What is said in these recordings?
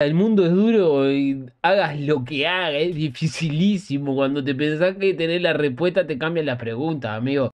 El mundo es duro y hagas lo que hagas, es dificilísimo. Cuando te pensás que tenés la respuesta te cambian las preguntas, amigo.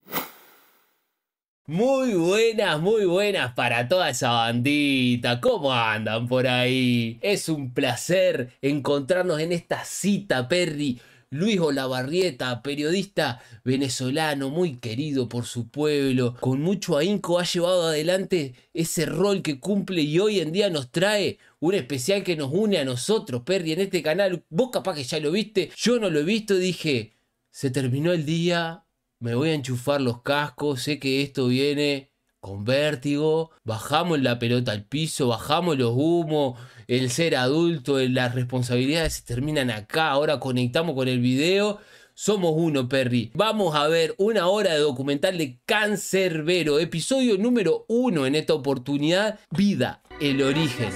Muy buenas para toda esa bandita. ¿Cómo andan por ahí? Es un placer encontrarnos en esta cita, Perry Luis Olavarrieta, periodista venezolano, muy querido por su pueblo. Con mucho ahínco ha llevado adelante ese rol que cumple y hoy en día nos trae un especial que nos une a nosotros, Perry, en este canal. Vos capaz que ya lo viste, yo no lo he visto, dije, se terminó el día, me voy a enchufar los cascos, sé que esto viene con vértigo, bajamos la pelota al piso, bajamos los humos, el ser adulto, las responsabilidades se terminan acá, ahora conectamos con el video, somos uno, Perry. Vamos a ver una hora de documental de Canserbero, episodio número 1 en esta oportunidad, Vida, el origen.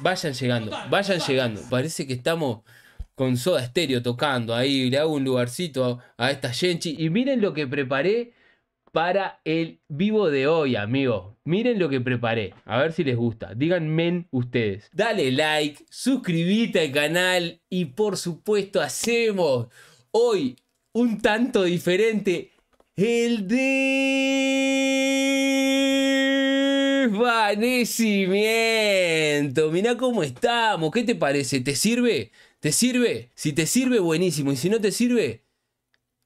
Vayan llegando, vayan llegando, parece que estamos con Soda Stereo tocando ahí, le hago un lugarcito a esta genchi y miren lo que preparé para el vivo de hoy, amigos. Miren lo que preparé. A ver si les gusta. Díganme ustedes. Dale like, suscríbete al canal y por supuesto hacemos hoy un tanto diferente el desvanecimiento. Mirá cómo estamos. ¿Qué te parece? ¿Te sirve? ¿Te sirve? Si te sirve, buenísimo. Y si no te sirve...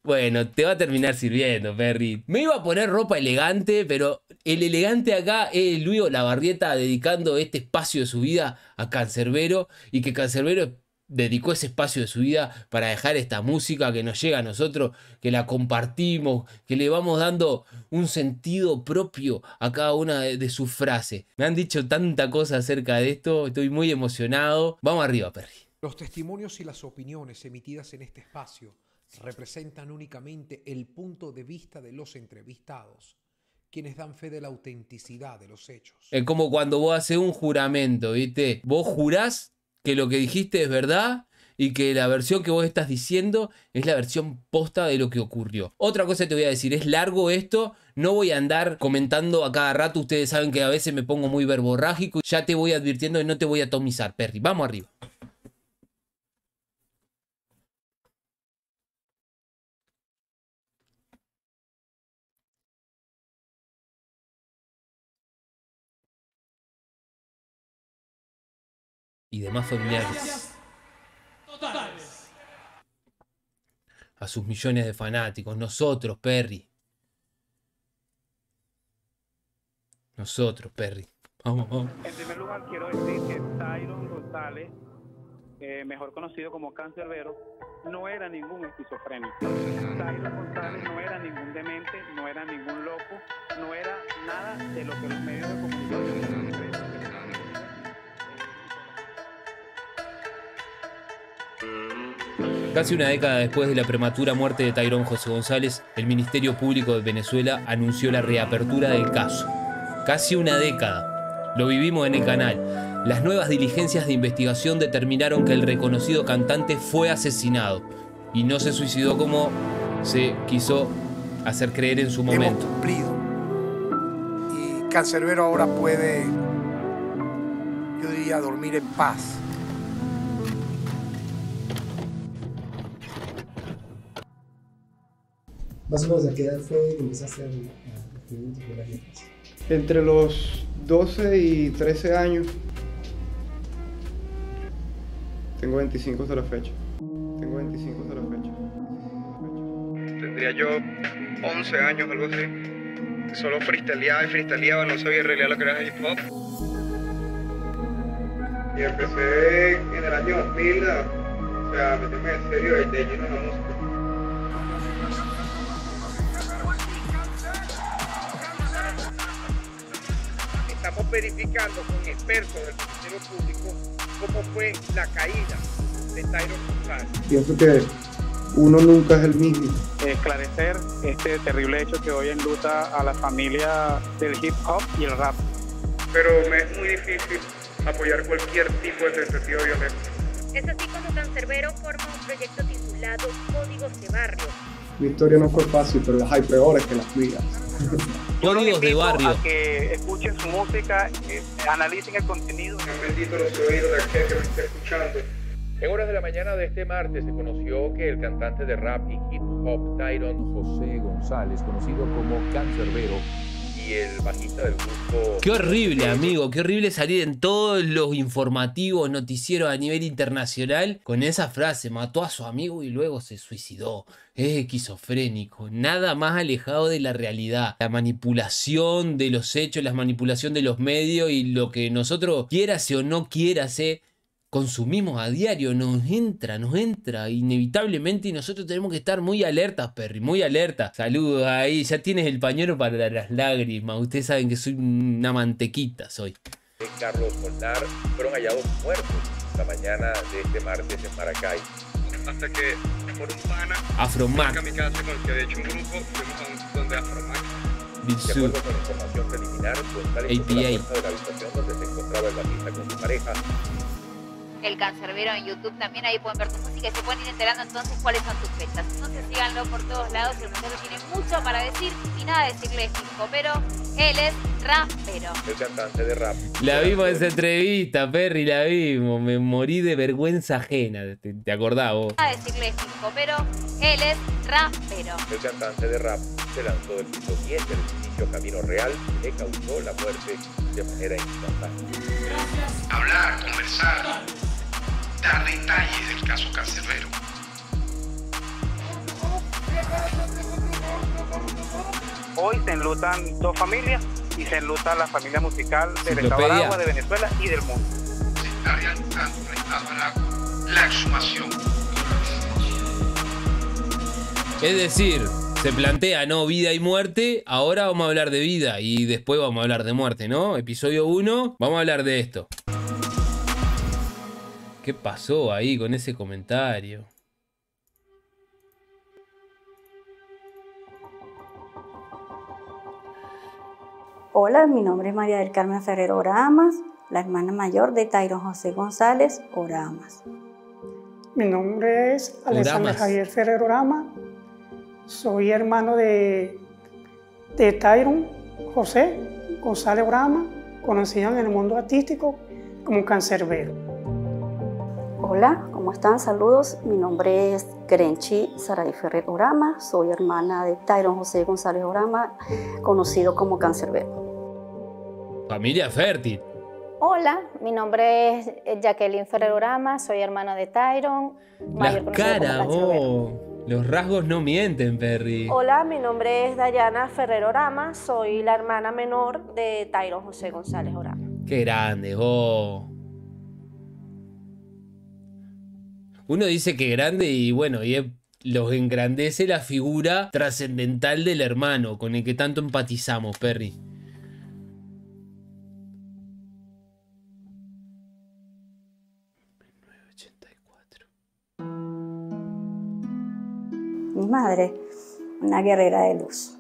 Bueno, te va a terminar sirviendo, Perry. Me iba a poner ropa elegante, pero el elegante acá es Luis Olavarrieta dedicando este espacio de su vida a Canserbero y que Canserbero dedicó ese espacio de su vida para dejar esta música que nos llega a nosotros, que la compartimos, que le vamos dando un sentido propio a cada una de sus frases. Me han dicho tanta cosa acerca de esto, estoy muy emocionado. Vamos arriba, Perry. Los testimonios y las opiniones emitidas en este espacio representan únicamente el punto de vista de los entrevistados, quienes dan fe de la autenticidad de los hechos. Es como cuando vos haces un juramento, ¿viste? Vos jurás que lo que dijiste es verdad y que la versión que vos estás diciendo es la versión posta de lo que ocurrió. Otra cosa que te voy a decir, es largo esto, no voy a andar comentando a cada rato, ustedes saben que a veces me pongo muy verborrágico, ya te voy advirtiendo y no te voy a atomizar, Perry. Vamos arriba. Y demás familiares, totales. A sus millones de fanáticos, nosotros, Perry. Nosotros, Perry. Vamos, vamos. En primer lugar, quiero decir que Tyrone González, mejor conocido como Canserbero, no era ningún esquizofrénico. Tyrone González no era ningún demente, no era ningún loco, no era nada de lo que los medios de comunicación. Casi una década después de la prematura muerte de Tyrone José González, el Ministerio Público de Venezuela anunció la reapertura del caso. Casi una década. Lo vivimos en el canal. Las nuevas diligencias de investigación determinaron que el reconocido cantante fue asesinado y no se suicidó como se quiso hacer creer en su momento. Hemos cumplido. Y Canserbero ahora puede, yo diría, dormir en paz. Más o menos, ¿a qué edad fue que empezaste a hacer experimentos con las letras? Entre los 12 y 13 años. Tengo 25 hasta la fecha. Tendría yo 11 años, algo así. Solo freestyleaba y freestyleaba, no sabía arreglar lo que era hip hop. Y empecé en el año 2000 a meterme en serio de lleno en la música. Estamos verificando con expertos del Ministerio Público cómo fue la caída de Tyrone González. Pienso que uno nunca es el mismo. Esclarecer este terrible hecho que hoy enluta a la familia del hip hop y el rap. Pero me es muy difícil apoyar cualquier tipo de tentativa violenta. Es así como Canserbero forma un proyecto titulado Códigos de Barrio, mi historia no fue fácil, pero las hay peores que las mías. Yo los invito de barrio a que escuchen su música, analicen el contenido. Bendito los oídos de aquel que me está escuchando. En horas de la mañana de este martes se conoció que el cantante de rap y hip hop Tyrone José González, conocido como Canserbero, y el bajista del grupo... Qué horrible, amigo, qué horrible salir en todos los informativos, noticieros a nivel internacional con esa frase: mató a su amigo y luego se suicidó. Es esquizofrénico, nada más alejado de la realidad. La manipulación de los hechos, la manipulación de los medios y lo que nosotros, quiérase o no quiérase, consumimos a diario, nos entra inevitablemente, y nosotros tenemos que estar muy alertas, Perry, muy alertas. Saludos ahí, ya tienes el pañuelo para las lágrimas. Ustedes saben que soy una mantequita, soy. Carlos Molnar fueron hallados muertos la mañana de este martes en Maracay. Hasta que por un pana, Afromak, con el que había hecho un grupo, fuimos a un donde Afromak. De acuerdo con información preliminar, González fue a la puerta de la habitación donde se encontraba el bajista con su pareja. El Canserbero en YouTube, también ahí pueden ver tu música y se pueden ir enterando entonces cuáles son tus fechas. Entonces síganlo por todos lados, el muchacho tiene mucho para decir y nada de decirle es pero él es rapero. El cantante de rap. La vimos esa entrevista, Perry, la vimos, me morí de vergüenza ajena, ¿te acordás vos? Nada de decirle es pero él es rapero. El cantante de rap se lanzó del piso 10 del edificio Camino Real, le causó la muerte de manera instantánea. Hablar, conversar, dar detalles del caso Canserbero. Hoy se enlutan dos familias y se enluta la familia musical del Estado de Aragua, de Venezuela y del mundo. Se está realizando en el Estado de Aragua la exhumación. Es decir, se plantea, ¿no? Vida y muerte. Ahora vamos a hablar de vida y después vamos a hablar de muerte, ¿no? Episodio 1, vamos a hablar de esto. ¿Qué pasó ahí con ese comentario? Hola, mi nombre es María del Carmen Ferrero Oramas, la hermana mayor de Tyrone José González Oramas. Mi nombre es Alexander Javier Ferrero Oramas, soy hermano de Tyrone José González Oramas, conocido en el mundo artístico como Canserbero. Hola, ¿cómo están? Saludos. Mi nombre es Grenchi Saray Ferrer Orama. Soy hermana de Tyrone José González Orama, conocido como Canserbero. Familia fértil. Hola, mi nombre es Jacqueline Ferrer Orama. Soy hermana de Tyrone. Las caras, oh, los rasgos no mienten, Perry. Hola, mi nombre es Dayana Ferrer Orama. Soy la hermana menor de Tyrone José González Orama. Qué grande, oh. Uno dice que grande y bueno, y los engrandece la figura trascendental del hermano con el que tanto empatizamos, Perry. Mi madre, una guerrera de luz.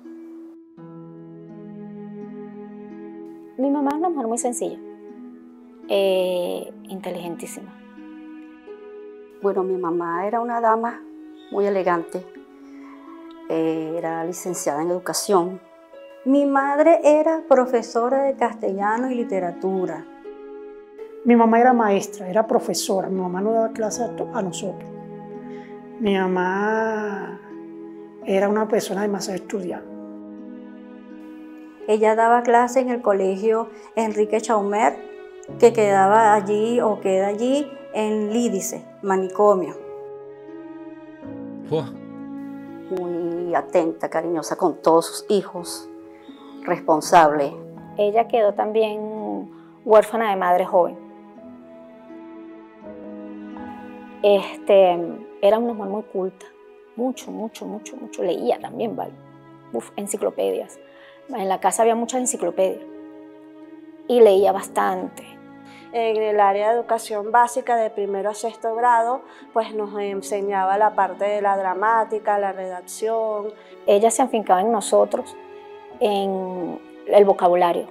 Mi mamá es una mujer muy sencilla, inteligentísima. Bueno, mi mamá era una dama muy elegante, era licenciada en educación. Mi madre era profesora de castellano y literatura. Mi mamá era maestra, era profesora, mi mamá no daba clases a nosotros. Mi mamá era una persona demasiado estudiada. Ella daba clases en el colegio Enrique Chaumer, que quedaba allí o queda allí, en Lídice, manicomio. Buah. Muy atenta, cariñosa con todos sus hijos, responsable. Ella quedó también huérfana de madre joven. Era una mujer muy culta, mucho. Leía también, ¿vale? Uf, enciclopedias. En la casa había muchas enciclopedias y leía bastante. En el área de educación básica de 1º a 6º grado, pues nos enseñaba la parte de la dramática, la redacción. Ella se afincaba en nosotros, en el vocabulario.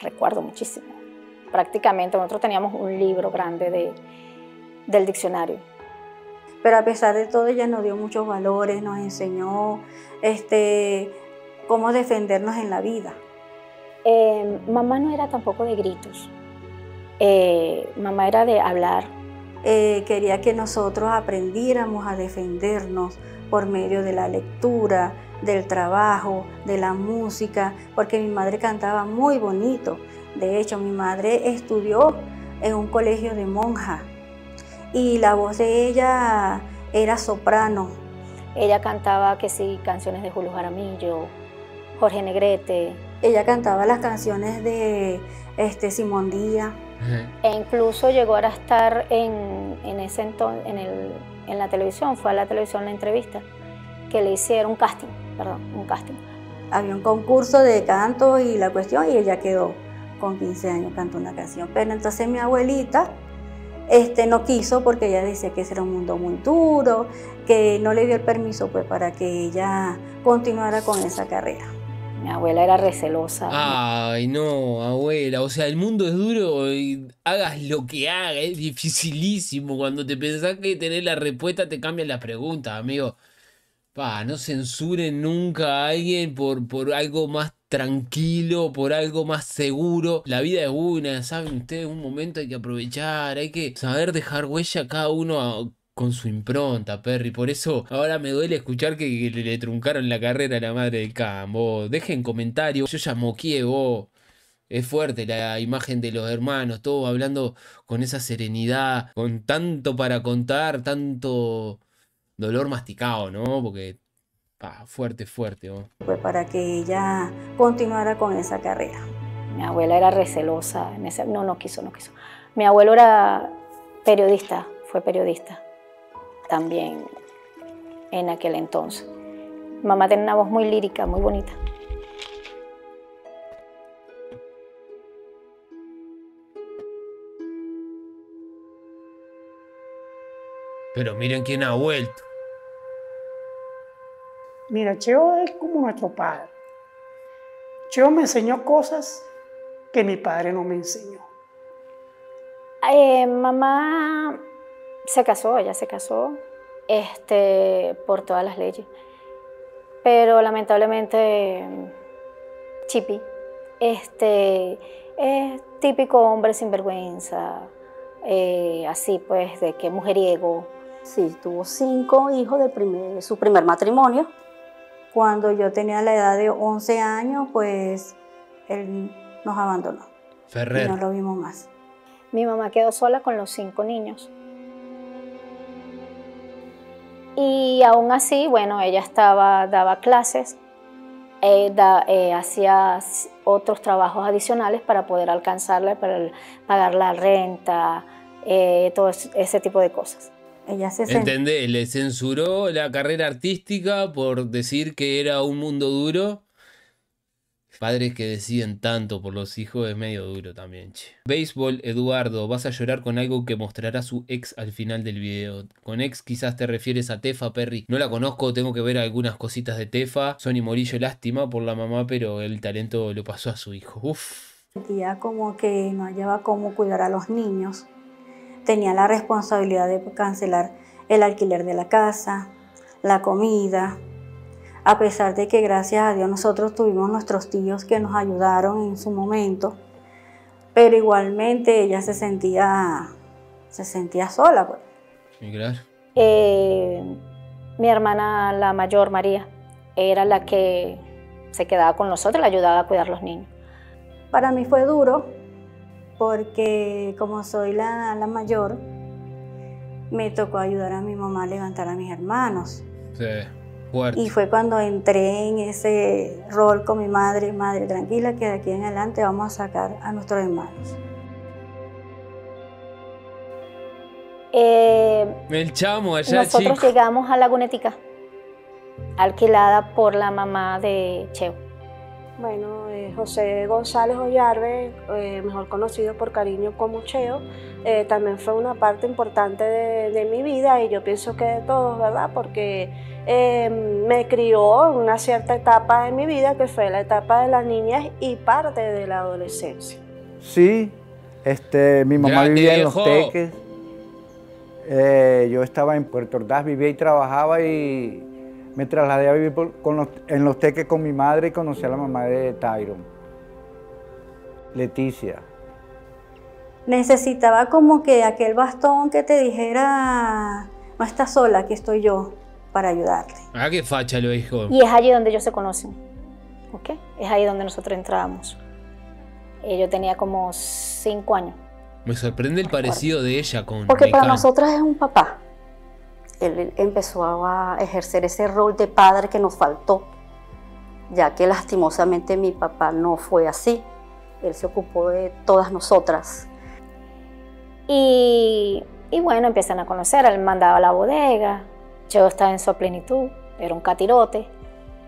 Recuerdo muchísimo. Prácticamente nosotros teníamos un libro grande del diccionario. pero a pesar de todo ella nos dio muchos valores, nos enseñó cómo defendernos en la vida. Mamá no era tampoco de gritos, mamá era de hablar. Quería que nosotros aprendiéramos a defendernos por medio de la lectura, del trabajo, de la música, porque mi madre cantaba muy bonito. De hecho, mi madre estudió en un colegio de monjas y la voz de ella era soprano. Ella cantaba que sí, canciones de Julio Jaramillo, Jorge Negrete. Ella cantaba las canciones de Simón Díaz. E incluso llegó a estar en la televisión, fue a la televisión la entrevista, que le hicieron un casting, Había un concurso de canto y la cuestión, y ella quedó con 15 años, cantó una canción. Pero entonces mi abuelita no quiso, porque ella decía que ese era un mundo muy duro, que no le dio el permiso pues para que ella continuara con esa carrera. Mi abuela era recelosa. Ay, no, abuela. O sea, el mundo es duro y hagas lo que hagas. Es dificilísimo. Cuando te pensás que tenés la respuesta, te cambian las preguntas, amigo. Pa, no censuren nunca a alguien por algo más tranquilo, por algo más seguro. La vida es una, ¿saben ustedes? Un momento hay que aprovechar, hay que saber dejar huella cada uno con su impronta, Perry. Por eso ahora me duele escuchar que le truncaron la carrera a la madre del campo. Dejen comentarios, yo ya moqué, vos. Es fuerte la imagen de los hermanos, todos hablando con esa serenidad, con tanto para contar, tanto dolor masticado, ¿no? Porque fuerte, fuerte. ¿No? Pues para que ella continuara con esa carrera. Mi abuela era recelosa. No quiso. Mi abuelo era periodista, fue periodista también en aquel entonces. Mamá tenía una voz muy lírica, muy bonita. Pero miren quién ha vuelto. Mira, Cheo es como nuestro padre. Cheo me enseñó cosas que mi padre no me enseñó. Mamá se casó, ella se casó por todas las leyes. Pero lamentablemente, Chipi, es típico hombre sinvergüenza, así pues, de que mujeriego. Sí, tuvo 5 hijos de su primer matrimonio. Cuando yo tenía la edad de 11 años, pues él nos abandonó. Ferrer. Y no lo vimos más. Mi mamá quedó sola con los 5 niños. Y aún así, bueno, ella daba clases, hacía otros trabajos adicionales para poder alcanzarla, para pagar la renta, todo ese tipo de cosas. Ella se ¿entendés? Le censuró la carrera artística por decir que era un mundo duro. Padres que deciden tanto por los hijos es medio duro también, che. Béisbol, Eduardo, vas a llorar con algo que mostrará su ex al final del video. Con ex quizás te refieres a Tefa, Perry. No la conozco, tengo que ver algunas cositas de Tefa. Sonny Morillo, lástima por la mamá, pero el talento lo pasó a su hijo. Uf. Sentía como que no hallaba cómo cuidar a los niños. Tenía la responsabilidad de cancelar el alquiler de la casa, la comida. A pesar de que gracias a Dios nosotros tuvimos nuestros tíos que nos ayudaron en su momento, pero igualmente ella se sentía sola. Pues. ¿Y claro? Mi hermana, la mayor, María, era la que se quedaba con nosotros, la ayudaba a cuidar los niños. Para mí fue duro, porque como soy la mayor, me tocó ayudar a mi mamá a levantar a mis hermanos. Sí. Fuerte. Y fue cuando entré en ese rol con mi madre, tranquila, que de aquí en adelante vamos a sacar a nuestros hermanos. El chamo allá, nosotros chico. Llegamos a Lagunetica, alquilada por la mamá de Cheo. Bueno, José González Ollarbe, mejor conocido por cariño como Cheo, también fue una parte importante de mi vida, y yo pienso que de todos, ¿verdad? Porque me crió en una cierta etapa de mi vida, que fue la etapa de la niñez y parte de la adolescencia. Sí, mi mamá vivía en Los Teques. Yo estaba en Puerto Ordaz, vivía y trabajaba y me trasladé a vivir en Los Teques con mi madre y conocí a la mamá de Tyrone, Leticia. Necesitaba como que aquel bastón que te dijera, no estás sola, aquí estoy yo para ayudarte. Ah, qué facha lo dijo. Y es allí donde ellos se conocen, ¿ok? Es ahí donde nosotros entrábamos. Yo tenía como 5 años. Me sorprende el parecido de ella con... Porque para nosotras es un papá. Él empezó a ejercer ese rol de padre que nos faltó, ya que lastimosamente mi papá no fue así. Él se ocupó de todas nosotras. Y bueno, empiezan a conocer, él mandaba a la bodega, yo estaba en su plenitud, era un catirote.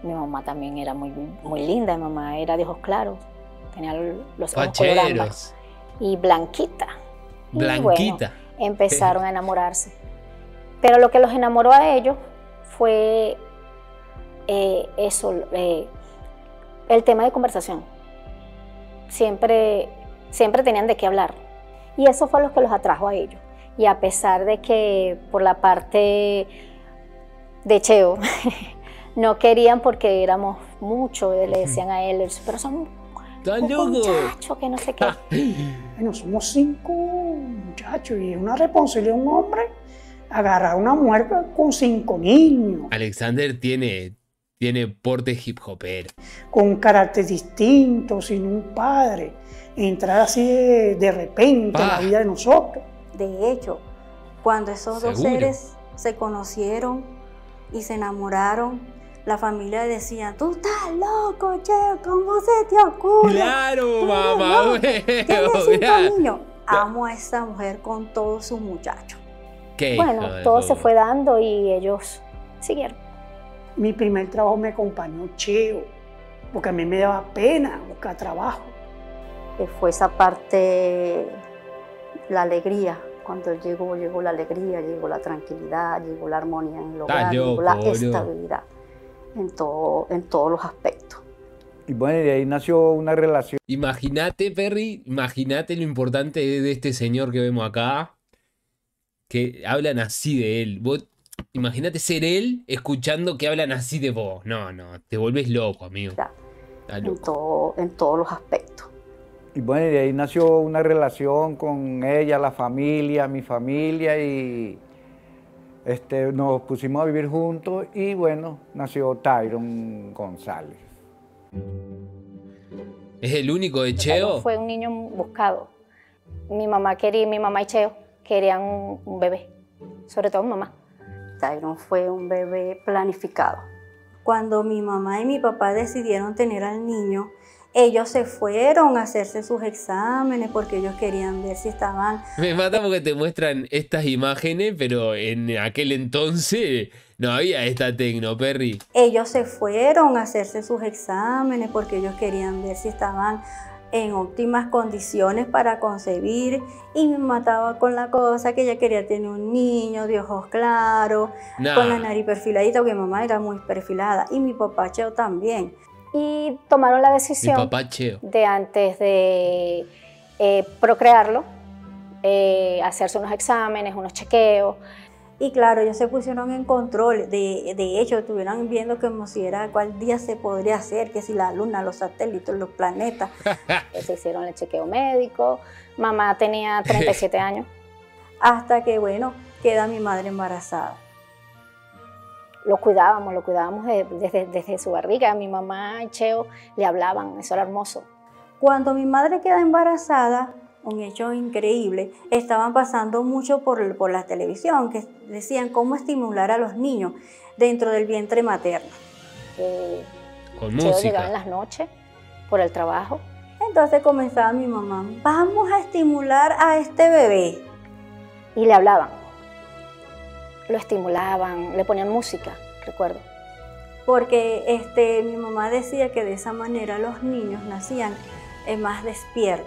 Mi mamá también era muy linda, mi mamá era de ojos claros, tenía los ojos color ámbar y blanquita. Blanquita. Y bueno, empezaron a enamorarse. Pero lo que los enamoró a ellos fue el tema de conversación. Siempre tenían de qué hablar. Y eso fue lo que los atrajo a ellos. Y a pesar de que por la parte de Cheo no querían porque éramos muchos, le decían a él, pero son muchachos que no sé qué. Bueno, somos 5 muchachos y es una responsabilidad un hombre agarrar a una mujer con 5 niños. Alexander tiene porte hip hopero. Con un carácter distinto, sin un padre. Entrar así de repente en la vida de nosotros. De hecho, cuando esos dos seres se conocieron y se enamoraron, la familia decía, tú estás loco, Cheo, ¿cómo se te ocurre? Claro, mamá. Tienes 5 niños. Amo a esta mujer con todos sus muchachos. Bueno, todo se fue dando y ellos siguieron. Mi primer trabajo me acompañó Cheo, porque a mí me daba pena buscar trabajo. Fue esa parte, la alegría. Cuando llegó la alegría, llegó la tranquilidad, llegó la armonía en el hogar, llegó la estabilidad en todos los aspectos. Y bueno, de ahí nació una relación. Imagínate, Perry, imagínate lo importante de este señor que vemos acá, que hablan así de él. Vos imagínate ser él escuchando que hablan así de vos. No, no, te volvés loco, amigo. En todos los aspectos. Y bueno, de ahí nació una relación con ella, la familia, mi familia, y nos pusimos a vivir juntos y bueno, nació Tyrone González. ¿Es el único de Cheo? Fue un niño buscado. Mi mamá y Cheo querían un bebé, sobre todo mi mamá. Tyrone fue un bebé planificado. Cuando mi mamá y mi papá decidieron tener al niño, ellos se fueron a hacerse sus exámenes porque ellos querían ver si estaban... Me mata porque te muestran estas imágenes, pero en aquel entonces no había esta tecno, Perry. Ellos se fueron a hacerse sus exámenes porque ellos querían ver si estaban en óptimas condiciones para concebir y me mataba con la cosa que ella quería tener un niño de ojos claros, con la nariz perfiladita, porque mi mamá era muy perfilada y mi papá Cheo también. Y tomaron la decisión de antes de procrearlo, hacerse unos exámenes, unos chequeos. Y claro, ellos se pusieron en control. De hecho, estuvieron viendo como si era cuál día se podría hacer, que si la luna, los satélites, los planetas. Se hicieron el chequeo médico. Mamá tenía 37 años. Hasta que, bueno, queda mi madre embarazada. Lo cuidábamos desde su barriga. Mi mamá y Cheo le hablaban, eso era hermoso. Cuando mi madre queda embarazada, un hecho increíble, estaban pasando mucho por la televisión, que decían cómo estimular a los niños dentro del vientre materno. Con Cheo llegaba en las noches por el trabajo. Entonces comenzaba mi mamá, vamos a estimular a este bebé. Y le hablaban. Lo estimulaban, le ponían música, recuerdo. Porque mi mamá decía que de esa manera los niños nacían más despiertos.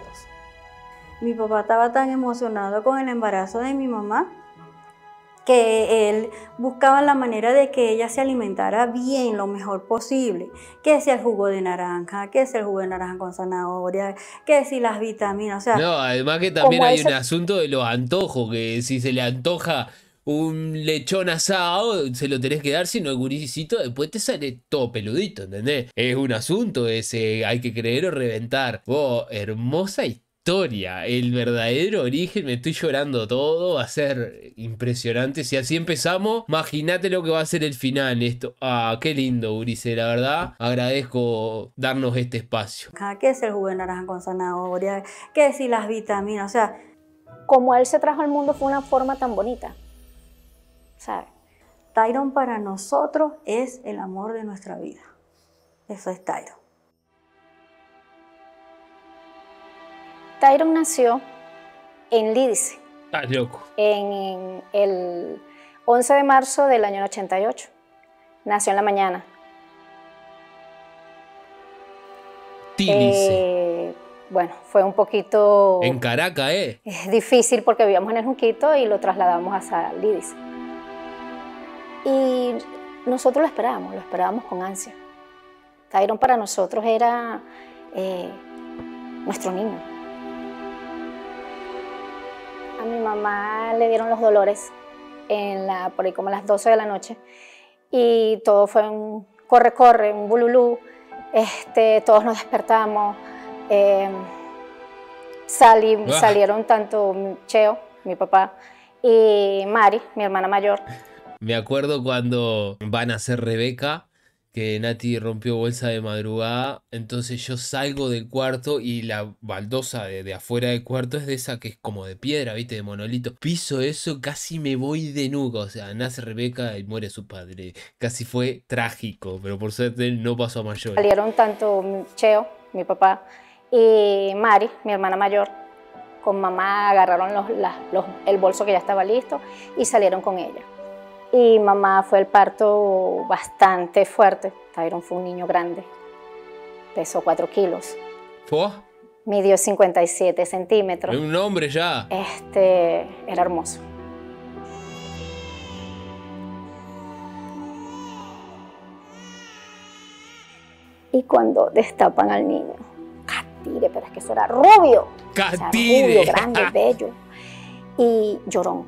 Mi papá estaba tan emocionado con el embarazo de mi mamá que él buscaba la manera de que ella se alimentara bien, lo mejor posible, que sea el jugo de naranja, que sea el jugo de naranja con zanahoria, que si las vitaminas, o sea... No, además que también hay un asunto de los antojos, que si se le antoja un lechón asado, se lo tenés que dar, si no el guricito después te sale todo peludito, ¿entendés? Es un asunto ese, hay que creer o reventar. Oh, hermosa historia. El verdadero origen, me estoy llorando todo, va a ser impresionante. Si así empezamos, imagínate lo que va a ser el final. Esto, ah, qué lindo, Urice, la verdad, agradezco darnos este espacio. ¿Qué es el jugo de naranja con zanahoria? ¿Qué es las vitaminas? O sea, como él se trajo al mundo fue una forma tan bonita, ¿sabes? Tyrone para nosotros es el amor de nuestra vida. Eso es Tyrone. Tyrone nació en Lídice, en el 11 de marzo del año 88. Nació en la mañana. Bueno, fue un poquito... En Caracas, ¿eh? Es difícil porque vivíamos en el Junquito y lo trasladamos hacia Lídice. Y nosotros lo esperábamos con ansia. Tyrone para nosotros era nuestro niño. A mi mamá le dieron los dolores en la, por ahí como a las 12 de la noche y todo fue un corre-corre, un bululú, todos nos despertamos, salieron tanto Cheo, mi papá, y Mari, mi hermana mayor. Me acuerdo cuando van a hacer Rebeca, que Nati rompió bolsa de madrugada, entonces yo salgo del cuarto y la baldosa de afuera del cuarto es de esa que es como de piedra, viste, de monolito. Piso eso, casi me voy de nuca, o sea, nace Rebeca y muere su padre. Casi fue trágico, pero por suerte no pasó a mayor. Salieron tanto Cheo, mi papá, y Mari, mi hermana mayor, con mamá agarraron el bolso que ya estaba listo y salieron con ella. Y mamá fue el parto bastante fuerte. Tyrone fue un niño grande. Pesó 4 kilos. ¿Fue? Midió 57 centímetros. Es un hombre ya. Era hermoso. Y cuando destapan al niño, Catire, pero es que eso era rubio. Catire. O sea, rubio, grande, bello. Y llorón.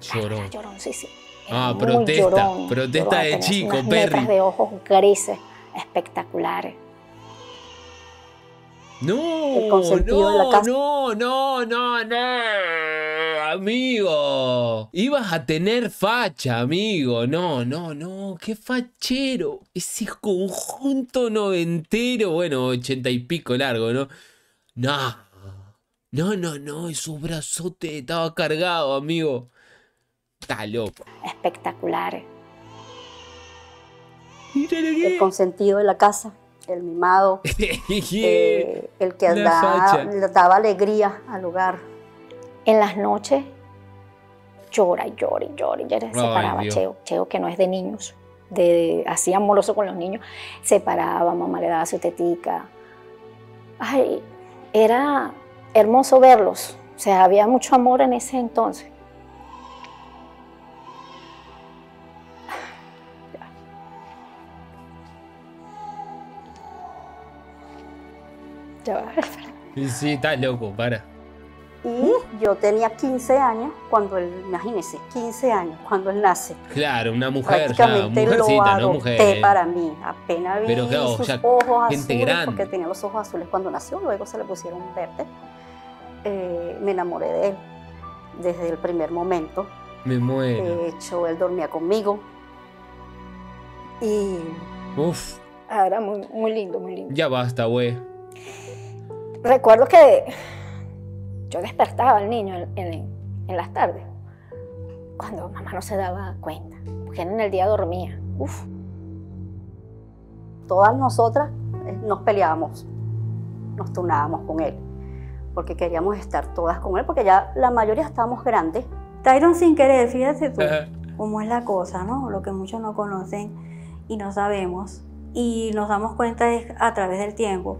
Llorón. Era llorón, sí, sí. Ah, protesta de chico, Perry. De ojos grises, espectaculares. No, amigo. Ibas a tener facha, amigo. No, qué fachero. Ese conjunto noventero, bueno, 80 y pico largo, ¿no? No, esos brazotes estaba cargado, amigo. Está loco. Espectaculares. El consentido de la casa, el mimado, el que daba alegría al hogar. En las noches llora. Se paraba Cheo, que no es de niños, así amoroso con los niños. Se paraba, mamá le daba su tetica. Ay, era hermoso verlos. O sea, había mucho amor en ese entonces. Sí, está loco, para. Y yo tenía 15 años cuando él, imagínese, 15 años cuando él nace. Claro, una mujer ya, mujercita, no mujer. Para mí, apenas vi sus ojos azules, grande. Porque tenía los ojos azules cuando nació, luego se le pusieron verdes. Me enamoré de él desde el primer momento. Me muero. De hecho, él dormía conmigo. Y... Uf. Era muy, muy lindo, muy lindo. Ya basta, güey. Recuerdo que yo despertaba al niño en las tardes, cuando mamá no se daba cuenta, porque él en el día dormía. Uf. Todas nosotras nos peleábamos, nos turnábamos con él, porque queríamos estar todas con él, porque ya la mayoría estábamos grandes. Tyrone sin querer, fíjate tú cómo es la cosa, ¿no? Lo que muchos no conocen y no sabemos, y nos damos cuenta es a través del tiempo.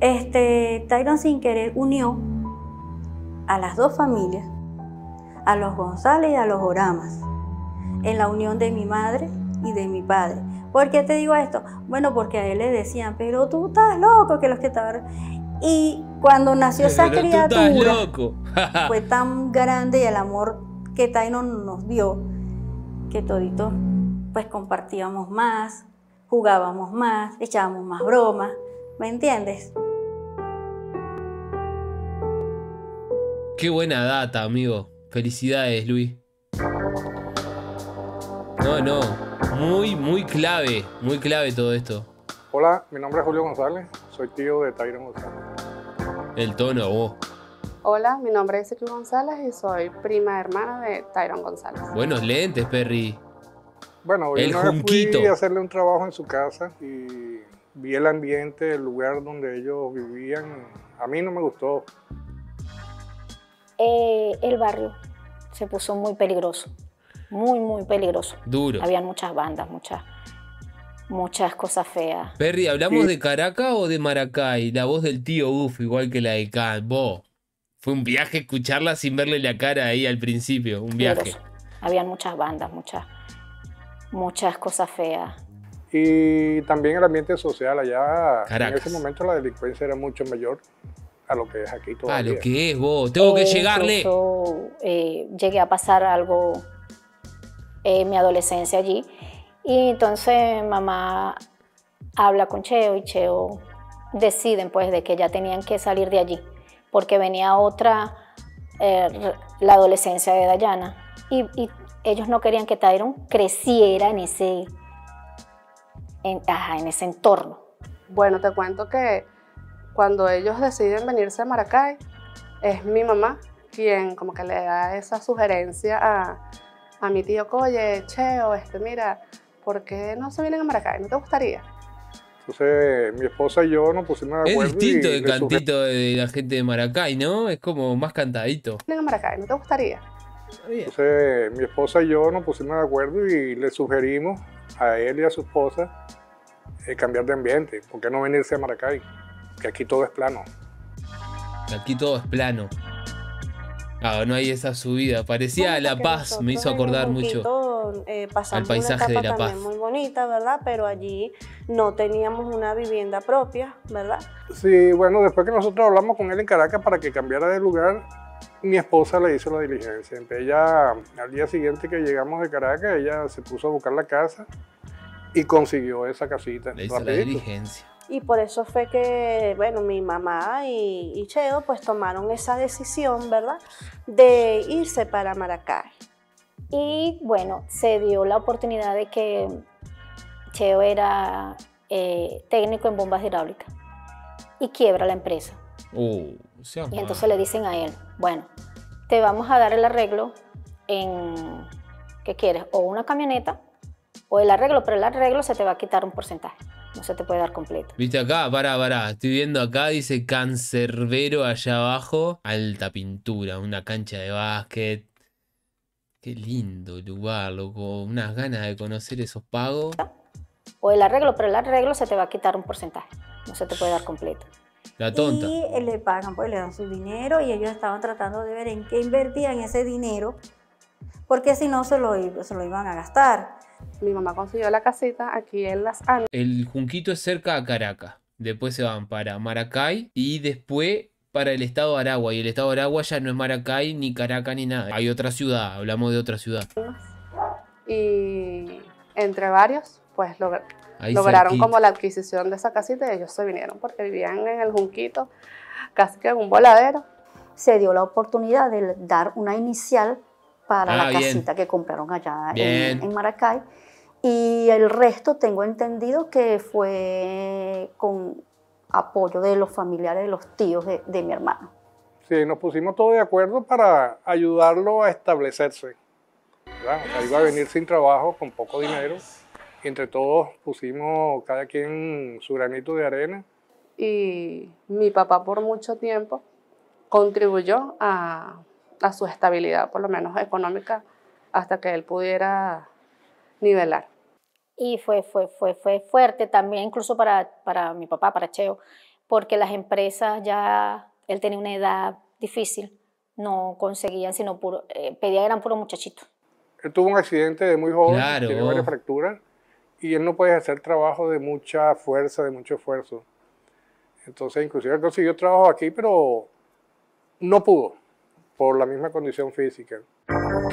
Tyrone sin querer unió a las dos familias, a los González y a los Oramas. en la unión de mi madre y de mi padre. ¿Por qué te digo esto? Bueno, porque a él le decían, pero tú estás loco, que los que estaban... Y cuando nació esa criatura, loco. Fue tan grande y el amor que Tyrone nos dio, que toditos pues compartíamos más, jugábamos más, echábamos más bromas, ¿me entiendes? Qué buena data, amigo. Felicidades, Luis. No, no. Muy clave todo esto. Hola, mi nombre es Julio González. Soy tío de Tyrone González. El tono, vos. Hola, mi nombre es Perry González y soy prima hermana de Tyrone González. Buenos lentes, Perry. Bueno, hoy el junquito. Fui a hacerle un trabajo en su casa y vi el ambiente, el lugar donde ellos vivían. A mí no me gustó. El barrio se puso muy peligroso, muy peligroso. Duro. Habían muchas bandas, muchas cosas feas. Perry, ¿hablamos de Caracas o de Maracay? La voz del tío Uf, igual que la de Cambo. Fue un viaje escucharla sin verle la cara ahí al principio, un viaje. Peligroso. Habían muchas bandas, muchas cosas feas. Y también el ambiente social allá, Caracas. En ese momento la delincuencia era mucho mayor a lo que es aquí todavía. A lo que es, vos, tengo que llegarle. Incluso, llegué a pasar algo en mi adolescencia allí. Y entonces mamá habla con Cheo y Cheo deciden pues de que ya tenían que salir de allí porque venía otra, la adolescencia de Dayana y ellos no querían que Tyrone creciera en ese entorno. Bueno, te cuento que cuando ellos deciden venirse a Maracay es mi mamá quien como que le da esa sugerencia a mi tío Coye, Cheo, mira, ¿por qué no se vienen a Maracay? ¿No te gustaría? Entonces, mi esposa y yo nos pusimos de acuerdo. Es distinto el cantito de la gente de Maracay, ¿no? Es como más cantadito. Vienen a Maracay, ¿no te gustaría? Entonces, mi esposa y yo nos pusimos de acuerdo y le sugerimos a él y a su esposa cambiar de ambiente. ¿Por qué no venirse a Maracay? Que aquí todo es plano. Aquí todo es plano. Ah, no hay esa subida. Parecía La Paz, me hizo acordar mucho. Pasamos al paisaje de La Paz. Muy bonita, ¿verdad? Pero allí no teníamos una vivienda propia, ¿verdad? Sí, bueno, después que nosotros hablamos con él en Caracas para que cambiara de lugar, mi esposa le hizo la diligencia. Entonces ella, al día siguiente que llegamos de Caracas, ella se puso a buscar la casa y consiguió esa casita. Le hizo la diligencia. Y por eso fue que, bueno, mi mamá y Cheo pues tomaron esa decisión, ¿verdad? De irse para Maracay. Y bueno, se dio la oportunidad de que Cheo era técnico en bombas hidráulicas y quiebra la empresa. Y entonces le dicen a él, bueno, te vamos a dar el arreglo en, ¿qué quieres? O una camioneta o el arreglo, pero el arreglo se te va a quitar un porcentaje. No se te puede dar completo. Viste acá, pará. Estoy viendo acá, dice Canserbero allá abajo. Alta pintura, una cancha de básquet. Qué lindo lugar, loco. Unas ganas de conocer esos pagos. O el arreglo, pero el arreglo se te va a quitar un porcentaje. No se te puede dar completo. La tonta. Y le pagan, pues le dan su dinero y ellos estaban tratando de ver en qué invertían ese dinero. Porque si no, se lo iban a gastar. Mi mamá consiguió la casita aquí en Las Andes. El Junquito es cerca a Caracas. Después se van para Maracay y después para el estado de Aragua. Y el estado de Aragua ya no es Maracay, ni Caracas, ni nada. Hay otra ciudad, hablamos de otra ciudad. Y entre varios, pues lograron como la adquisición de esa casita y ellos se vinieron porque vivían en el Junquito, casi que en un voladero. Se dio la oportunidad de dar una inicial para la casita que compraron allá en Maracay. Y el resto tengo entendido que fue con apoyo de los familiares, de los tíos de mi hermano. Sí, nos pusimos todos de acuerdo para ayudarlo a establecerse. Ahí iba a venir sin trabajo, con poco dinero. Y entre todos pusimos cada quien su granito de arena. Y mi papá por mucho tiempo contribuyó a su estabilidad, por lo menos económica, hasta que él pudiera nivelar. Y fue fuerte también, incluso para mi papá, para Cheo, porque las empresas ya, él tenía una edad difícil, no conseguían, sino pedían, eran puros muchachitos. Él tuvo un accidente de muy joven, claro, tiene varias fracturas, y él no puede hacer trabajo de mucha fuerza, de mucho esfuerzo. Entonces, inclusive él consiguió trabajo aquí, pero no pudo, por la misma condición física.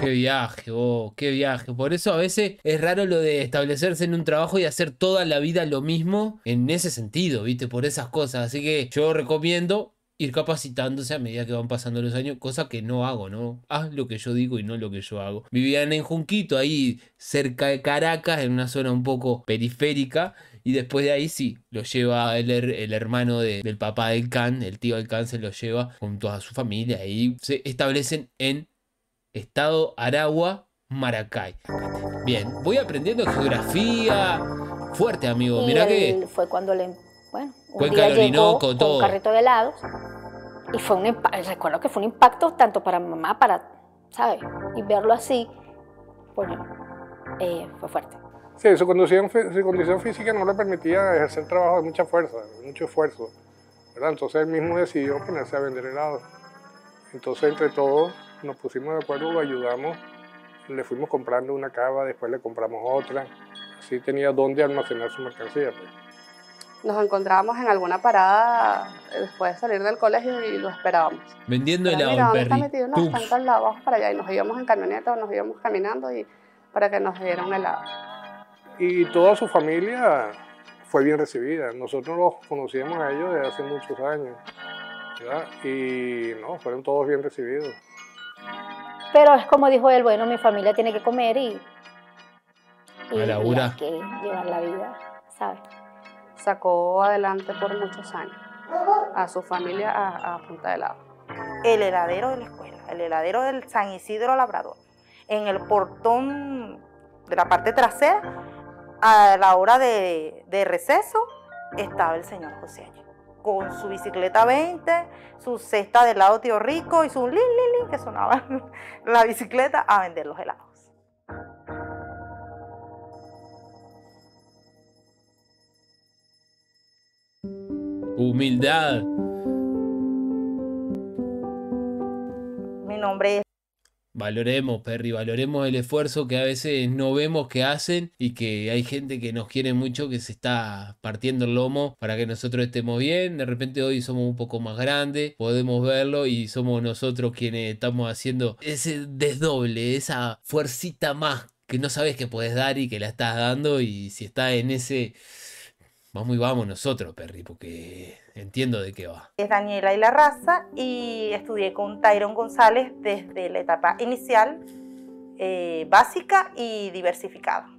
¡Qué viaje, oh! ¡Qué viaje! Por eso a veces es raro lo de establecerse en un trabajo y hacer toda la vida lo mismo en ese sentido, ¿viste? Por esas cosas. Así que yo recomiendo ir capacitándose a medida que van pasando los años, cosa que no hago, ¿no? Haz lo que yo digo y no lo que yo hago. Vivían en Junquito, ahí cerca de Caracas, en una zona un poco periférica, y después de ahí sí, lo lleva el hermano del papá del Can, el tío del Can se lo lleva con toda su familia, y se establecen en Estado Aragua, Maracay. Bien, voy aprendiendo geografía, fuerte amigo, mirá que... Fue cuando le... Bueno, un día llegó con un carrito de helados y fue un recuerdo que fue un impacto tanto para mamá, para, ¿sabes? Y verlo así, pues, fue fuerte. Sí, su condición física no le permitía ejercer trabajo de mucha fuerza, de mucho esfuerzo, ¿verdad? Entonces él mismo decidió ponerse a vender helados. Entonces entre todos nos pusimos de acuerdo, lo ayudamos, le fuimos comprando una cava, después le compramos otra, así tenía dónde almacenar su mercancía, pues. Nos encontrábamos en alguna parada después de salir del colegio y lo esperábamos. Vendiendo helado, mira, ¿dónde está metido? No, están todos lados, vamos para allá. Y nos íbamos en camioneta, nos íbamos caminando y para que nos dieran helado. Y toda su familia fue bien recibida. Nosotros los conocíamos a ellos desde hace muchos años, ¿verdad? Y no, fueron todos bien recibidos. Pero es como dijo él, bueno, mi familia tiene que comer y hay que llevar la vida, ¿sabes? Sacó adelante por muchos años a su familia a punta de helado. El heladero de la escuela, el heladero del San Isidro Labrador, en el portón de la parte trasera, a la hora de receso, estaba el señor José allí, con su bicicleta 20, su cesta de helado Tío Rico y su lin, lin, lin, que sonaba la bicicleta a vender los helados. Humildad. Mi nombre es... Valoremos, Perry, valoremos el esfuerzo que a veces no vemos que hacen y que hay gente que nos quiere mucho que se está partiendo el lomo para que nosotros estemos bien. De repente hoy somos un poco más grandes, podemos verlo y somos nosotros quienes estamos haciendo ese desdoble, esa fuercita más que no sabes que podés dar y que la estás dando, y si estás en ese... Vamos y vamos nosotros, Perry, porque entiendo de qué va. Es Daniela Ilarraza y estudié con Tyrone González desde la etapa inicial, básica y diversificada.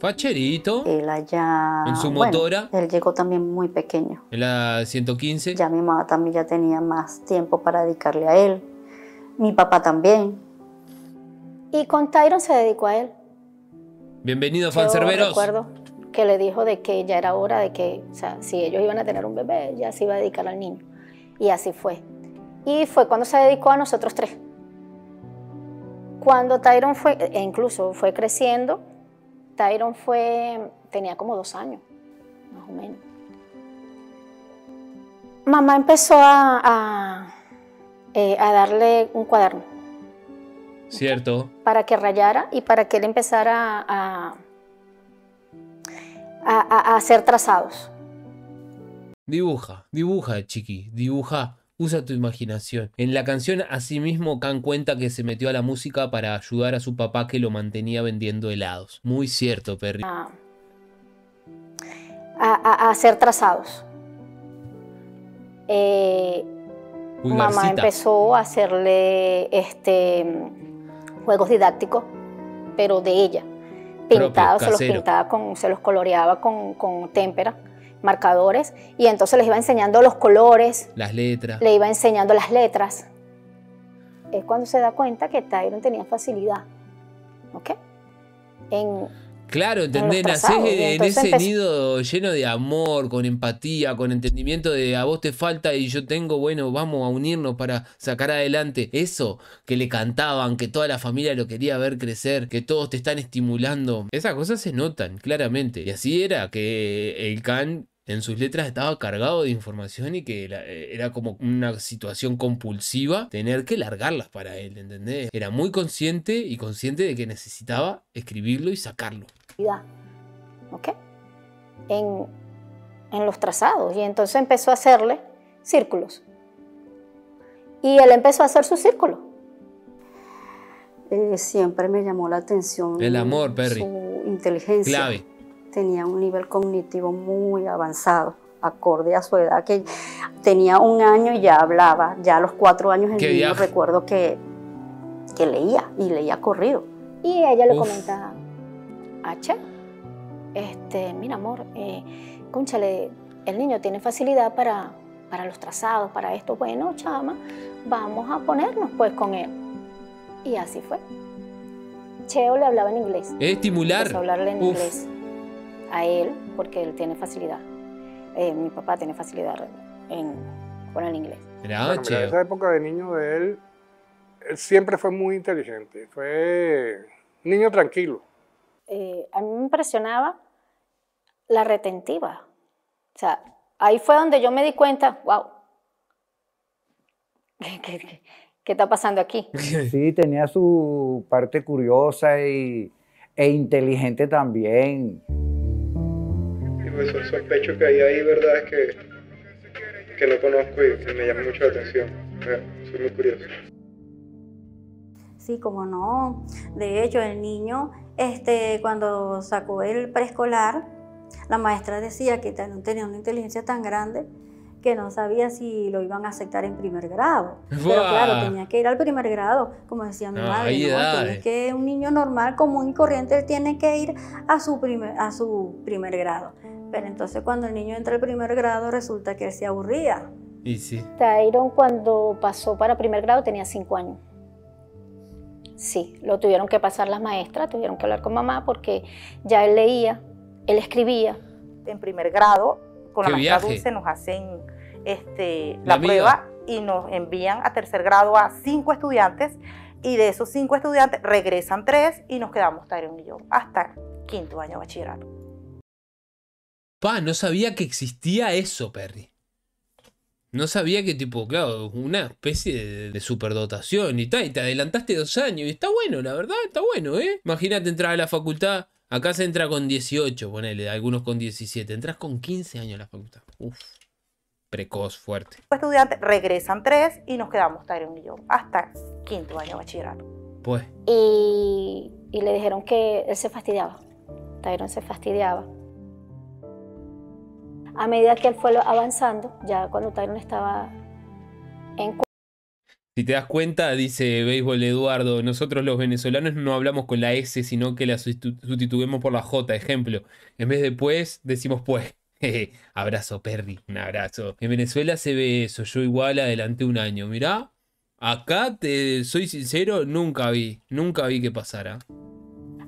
Facherito. Él allá... En su motora. Bueno, él llegó también muy pequeño. En la 115. Ya mi mamá también ya tenía más tiempo para dedicarle a él. Mi papá también. Y con Tyrone se dedicó a él. Bienvenido, Canserbero. Recuerdo que le dijo de que ya era hora de que, o sea, si ellos iban a tener un bebé, ya se iba a dedicar al niño. Y así fue. Y fue cuando se dedicó a nosotros tres. Cuando Tyrone fue, e incluso fue creciendo, Tyrone fue, tenía como 2 años, más o menos. Mamá empezó a darle un cuaderno. Cierto. Para que rayara y para que él empezara a hacer trazados. Dibuja, dibuja, chiqui, dibuja, usa tu imaginación. En la canción, asimismo, Can cuenta que se metió a la música para ayudar a su papá que lo mantenía vendiendo helados. Muy cierto, Perry. A hacer trazados. Uy, mamá Garcita empezó a hacerle juegos didácticos, pero de ella. Pintados, se los pintaba, se los coloreaba con témpera, marcadores, y entonces les iba enseñando los colores. Las letras. Le iba enseñando las letras. Es cuando se da cuenta que Tyrone tenía facilidad. ¿Ok? Claro, ¿entendés? Nacés en ese nido lleno de amor, con empatía, con entendimiento de a vos te falta y yo tengo, bueno, vamos a unirnos para sacar adelante eso que le cantaban, que toda la familia lo quería ver crecer, que todos te están estimulando. Esas cosas se notan, claramente. Y así era que el Can en sus letras estaba cargado de información y que era como una situación compulsiva tener que largarlas para él, ¿entendés? Era muy consciente y consciente de que necesitaba escribirlo y sacarlo. ¿Ok? En los trazados, y entonces empezó a hacerle círculos. Y él empezó a hacer su círculo. Siempre me llamó la atención el amor, Perry. Su inteligencia. Clave. Tenía un nivel cognitivo muy avanzado, acorde a su edad, que tenía 1 año y ya hablaba. Ya a los 4 años el niño recuerdo que leía, y leía corrido. Y ella le comentaba, H, mira amor, cónchale, el niño tiene facilidad para los trazados, para esto. Bueno, chama, vamos a ponernos pues con él. Y así fue. Cheo le hablaba en inglés. Estimular. Empezó a hablarle en inglés a él, porque él tiene facilidad. Mi papá tiene facilidad con el inglés. Bueno, mira, esa época de niño de él, él siempre fue muy inteligente. Fue un niño tranquilo. A mí me impresionaba la retentiva. O sea, ahí fue donde yo me di cuenta, wow, ¿qué está pasando aquí? Sí, tenía su parte curiosa e inteligente también. Y pues el sospecho que hay ahí, verdad, es que no conozco y que me llama mucho la atención. Soy muy curioso. Sí, cómo no. De hecho, el niño, cuando sacó el preescolar, la maestra decía que tenía una inteligencia tan grande que no sabía si lo iban a aceptar en primer grado. Pero claro, tenía que ir al primer grado, como decía mi madre, ¿no? Es que un niño normal, común y corriente, él tiene que ir a su primer grado. Pero entonces cuando el niño entra al primer grado, resulta que él se aburría. Y sí. Tyrone, cuando pasó para primer grado, tenía 5 años. Sí, lo tuvieron que pasar las maestras, tuvieron que hablar con mamá, porque ya él leía, él escribía. En primer grado, con la maestra Dulce nos hacen la prueba y nos envían a tercer grado a 5 estudiantes, y de esos 5 estudiantes regresan 3 y nos quedamos Tyrone y yo hasta 5º año de bachillerato. Pa, no sabía que existía eso, Perry. No sabía que, tipo, claro, una especie de superdotación y tal, y te adelantaste 2 años y está bueno, la verdad, está bueno, ¿eh? Imagínate entrar a la facultad. Acá se entra con 18, ponele, algunos con 17. Entras con 15 años a la facultad. Uf, precoz, fuerte. Estudiantes regresan 3 y nos quedamos Tyrone y yo hasta 5º año de bachillerato. Pues. Y le dijeron que él se fastidiaba. Tyrone se fastidiaba. A medida que él fue avanzando, ya cuando Tyrone estaba en... Si te das cuenta, dice Béisbol Eduardo, nosotros los venezolanos no hablamos con la S, sino que la sustituimos por la J, ejemplo. En vez de pues, decimos pues. Abrazo, Perry, un abrazo. En Venezuela se ve eso, yo igual adelanté 1 año. Mirá, acá, te soy sincero, nunca vi que pasara.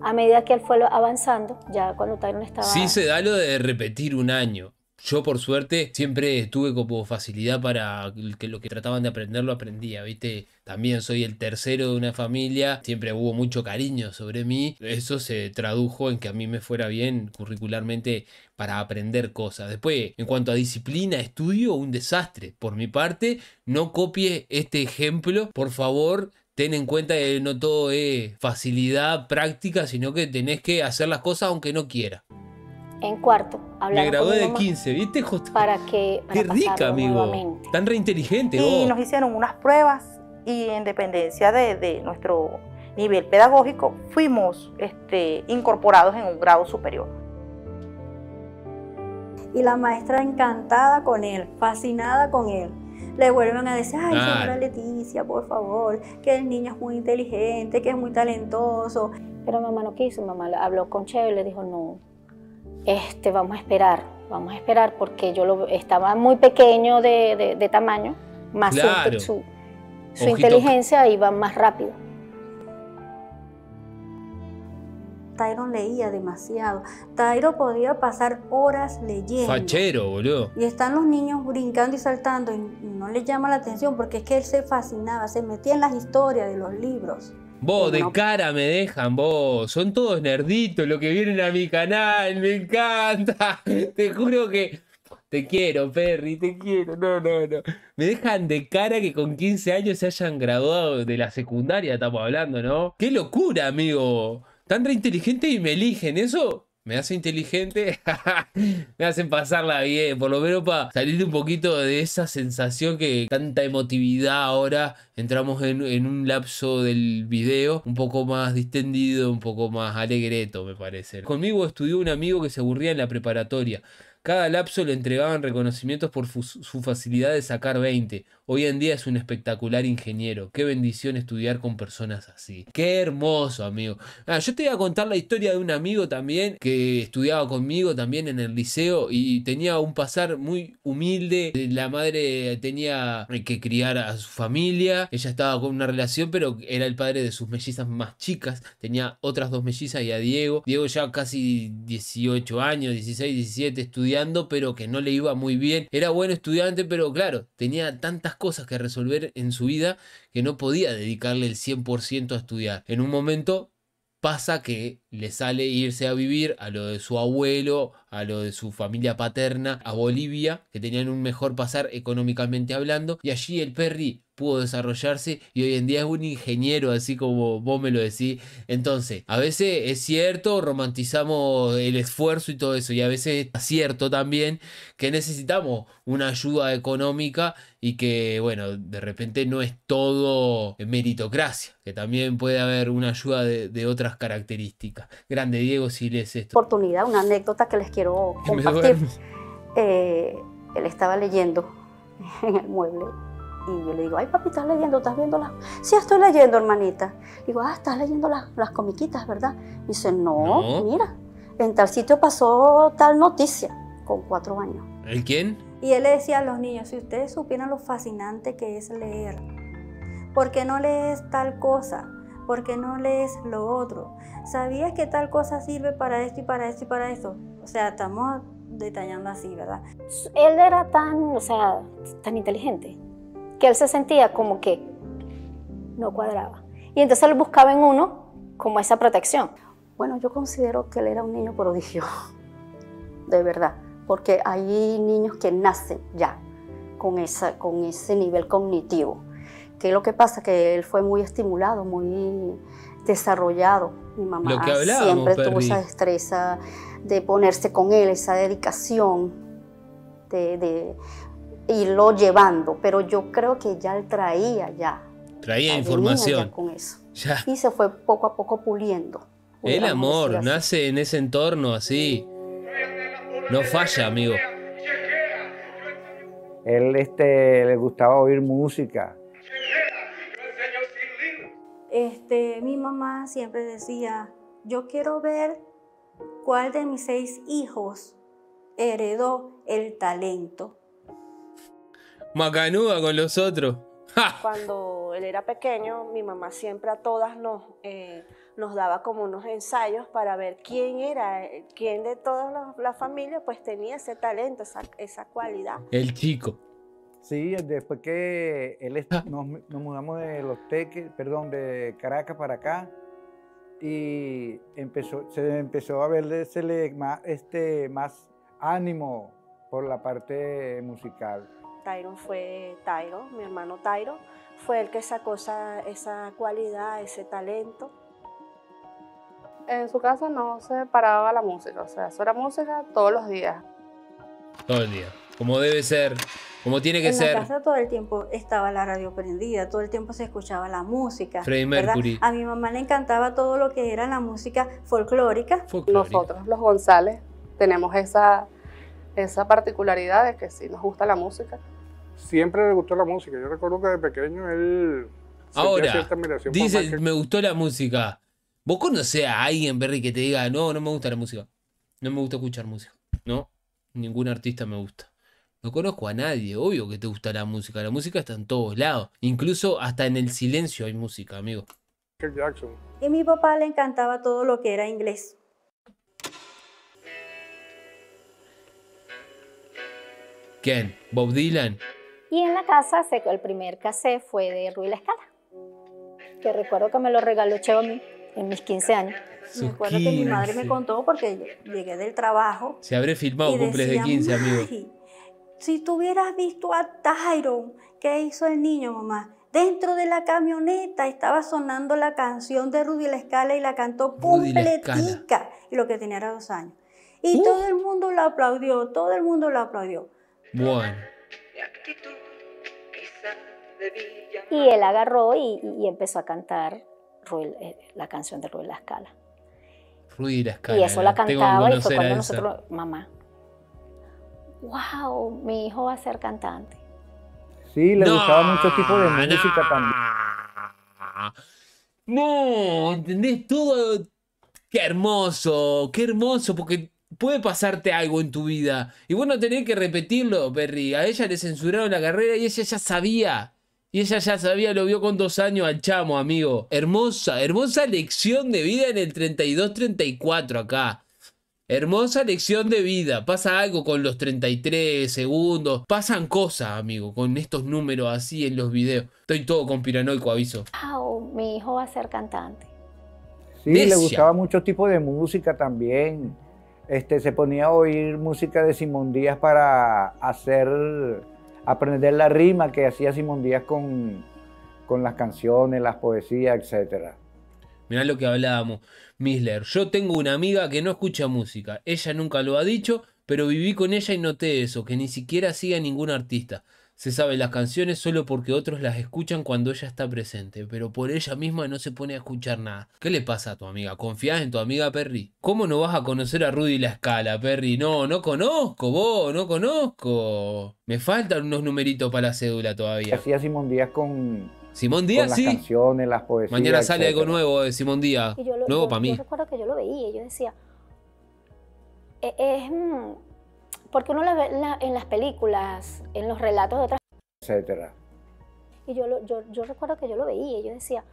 A medida que él fue avanzando, ya cuando Tyrone estaba... Sí se da lo de repetir 1 año. Yo, por suerte, siempre tuve como facilidad para que lo que trataban de aprender lo aprendía, ¿viste? También soy el tercero de una familia, siempre hubo mucho cariño sobre mí. Eso se tradujo en que a mí me fuera bien curricularmente para aprender cosas. Después, en cuanto a disciplina, estudio, un desastre. Por mi parte, no copies este ejemplo, por favor. Ten en cuenta que no todo es facilidad práctica, sino que tenés que hacer las cosas aunque no quieras. En cuarto, hablamos. Me gradué de 15, ¿viste, José? Qué rica, amigo. Nuevamente. Tan reinteligente. Y nos hicieron unas pruebas y en dependencia de nuestro nivel pedagógico fuimos incorporados en un grado superior. Y la maestra encantada con él, fascinada con él. Le vuelven a decir, ay, señora Leticia, por favor, que el niño es muy inteligente, que es muy talentoso. Pero mamá no quiso, mamá habló con Cheo y le dijo, no. Vamos a esperar porque yo estaba muy pequeño de tamaño, más claro. su inteligencia iba más rápido. Tyrone leía demasiado. Tyrone podía pasar horas leyendo. Fachero, boludo. Y están los niños brincando y saltando y no les llama la atención porque es que él se fascinaba, se metía en las historias de los libros. Vos, de cara me dejan, vos. Son todos nerditos los que vienen a mi canal, me encanta. Te juro que Te quiero, Perry, te quiero. No, no, no. Me dejan de cara que con 15 años se hayan graduado de la secundaria, estamos hablando, ¿no? ¡Qué locura, amigo! Tan re inteligente y me eligen, ¿eso? ¿Me hace inteligente? Me hacen pasarla bien, por lo menos para salir un poquito de esa sensación que tanta emotividad ahora. Entramos en un lapso del video un poco más distendido, un poco más alegreto, me parece. Conmigo estudió un amigo que se aburría en la preparatoria. Cada lapso le entregaban reconocimientos por su facilidad de sacar 20. Hoy en día es un espectacular ingeniero. Qué bendición estudiar con personas así. Qué hermoso, amigo. Ah, yo te voy a contar la historia de un amigo también que estudiaba conmigo también en el liceo y tenía un pasar muy humilde. La madre tenía que criar a su familia. Ella estaba con una relación, pero era el padre de sus mellizas más chicas. Tenía otras dos mellizas y a Diego. Diego ya casi 18 años, 16, 17, estudiando, pero que no le iba muy bien. Era buen estudiante, pero claro, tenía tantas cosas que resolver en su vida que no podía dedicarle el 100% a estudiar. En un momento pasa que le sale irse a vivir a lo de su abuelo, a lo de su familia paterna, a Bolivia, que tenían un mejor pasar económicamente hablando, y allí el Perry pudo desarrollarse y hoy en día es un ingeniero, así como vos me lo decís. Entonces, a veces es cierto, romantizamos el esfuerzo y todo eso, y a veces es cierto también que necesitamos una ayuda económica y que, bueno, de repente no es todo meritocracia, que también puede haber una ayuda de otras características. Grande Diego, si lees esto. Oportunidad, una anécdota que les quiero compartir. Él estaba leyendo en el mueble. Y yo le digo, ay papi, ¿estás leyendo? ¿Estás viendo las...? Sí, estoy leyendo, hermanita. Digo, ah, estás leyendo las comiquitas, ¿verdad? Y dice, no, mira, en tal sitio pasó tal noticia, con 4 años. ¿El quién? Y él le decía a los niños, si ustedes supieran lo fascinante que es leer, ¿por qué no lees tal cosa? ¿Por qué no lees lo otro? ¿Sabías que tal cosa sirve para esto y para esto y para esto? O sea, estamos detallando así, ¿verdad? Él era tan, o sea, tan inteligente, que él se sentía como que no cuadraba. Y entonces él buscaba en uno como esa protección. Bueno, yo considero que él era un niño prodigio, de verdad, porque hay niños que nacen ya con ese nivel cognitivo, que lo que pasa es que él fue muy estimulado, muy desarrollado. Mi mamá siempre tuvo esa destreza de ponerse con él, esa dedicación de irlo llevando, pero yo creo que ya él traía información ya con eso ya. Y se fue poco a poco puliendo el amor, nace en ese entorno así, no falla, amigo. Él le gustaba oír música. Mi mamá siempre decía, yo quiero ver cuál de mis 6 hijos heredó el talento. Macanuda con los otros. ¡Ja! Cuando él era pequeño, mi mamá siempre a todas nos daba como unos ensayos para ver quién de todas las familias pues tenía ese talento, esa cualidad. El chico. Sí, después que nos mudamos de Los Teques, perdón, de Caracas para acá, y se empezó a verle más, más ánimo por la parte musical. Mi hermano Tyrone, fue el que sacó esa cualidad, ese talento. En su casa no se paraba la música, o sea, eso era música todos los días. Todo el día, como debe ser, como tiene que ser. En la casa todo el tiempo estaba la radio prendida, todo el tiempo se escuchaba la música. Freddie Mercury. A mi mamá le encantaba todo lo que era la música folclórica. Nosotros, los González, tenemos esa particularidad de que sí nos gusta la música. Siempre le gustó la música. Yo recuerdo que de pequeño él sentía cierta admiración. Dice, me gustó la música. ¿Vos conocés a alguien, Perry, que te diga, no, no me gusta la música? No me gusta escuchar música. No, ningún artista me gusta. No conozco a nadie. Obvio que te gusta la música. La música está en todos lados. Incluso hasta en el silencio hay música, amigo. Michael Jackson. Y a mi papá le encantaba todo lo que era inglés. ¿Quién? ¿Bob Dylan? Y en la casa el primer cassette fue de Rudy La Scala, que recuerdo que me lo regaló Cheo a mí en mis 15 años. Me acuerdo que mi madre me contó porque llegué del trabajo. Se habré filmado cumples de 15, amigo. Si tú hubieras visto a Tyrone, ¿qué hizo el niño, mamá? Dentro de la camioneta estaba sonando la canción de Rudy La Scala y la cantó completica. Y lo que tenía era 2 años. Y todo el mundo lo aplaudió, todo el mundo lo aplaudió. Bueno. Y él agarró y empezó a cantar la canción de Rudy La Scala. Rudy La Scala. Y eso la cantaba y fue cuando nosotros, mamá, wow, mi hijo va a ser cantante. Sí, le gustaba mucho tipo de música también. No, ¿entendés? Todo, qué hermoso, porque puede pasarte algo en tu vida. Y bueno, tenés que repetirlo, Perry. A ella le censuraron la carrera y ella ya sabía. Y ella ya sabía, lo vio con 2 años al chamo, amigo. Hermosa, hermosa lección de vida en el 32-34 acá. Hermosa lección de vida. Pasa algo con los 33 segundos. Pasan cosas, amigo, con estos números así en los videos. Estoy todo conspiranoico, aviso. Wow, mi hijo va a ser cantante. Sí, Decia. Le gustaba mucho tipo de música también. Se ponía a oír música de Simón Díaz para aprender la rima que hacía Simón Díaz con las canciones, las poesías, etc. Mirá lo que hablábamos, Misler. Yo tengo una amiga que no escucha música. Ella nunca lo ha dicho, pero viví con ella y noté eso, que ni siquiera sigue a ningún artista. Se sabe las canciones solo porque otros las escuchan cuando ella está presente, pero por ella misma no se pone a escuchar nada. ¿Qué le pasa a tu amiga? ¿Confías en tu amiga, Perry? ¿Cómo no vas a conocer a Rudy La Scala, Perry? No, no conozco, vos, no conozco. Me faltan unos numeritos para la cédula todavía. Hacía Simón Díaz Simón Díaz, las canciones, las poesías. Mañana sale algo nuevo de Simón Díaz. Nuevo para mí. Yo recuerdo que yo lo veía y yo decía... porque uno la ve en las películas, en los relatos de otras... etcétera. Y yo recuerdo que yo lo veía y yo decía...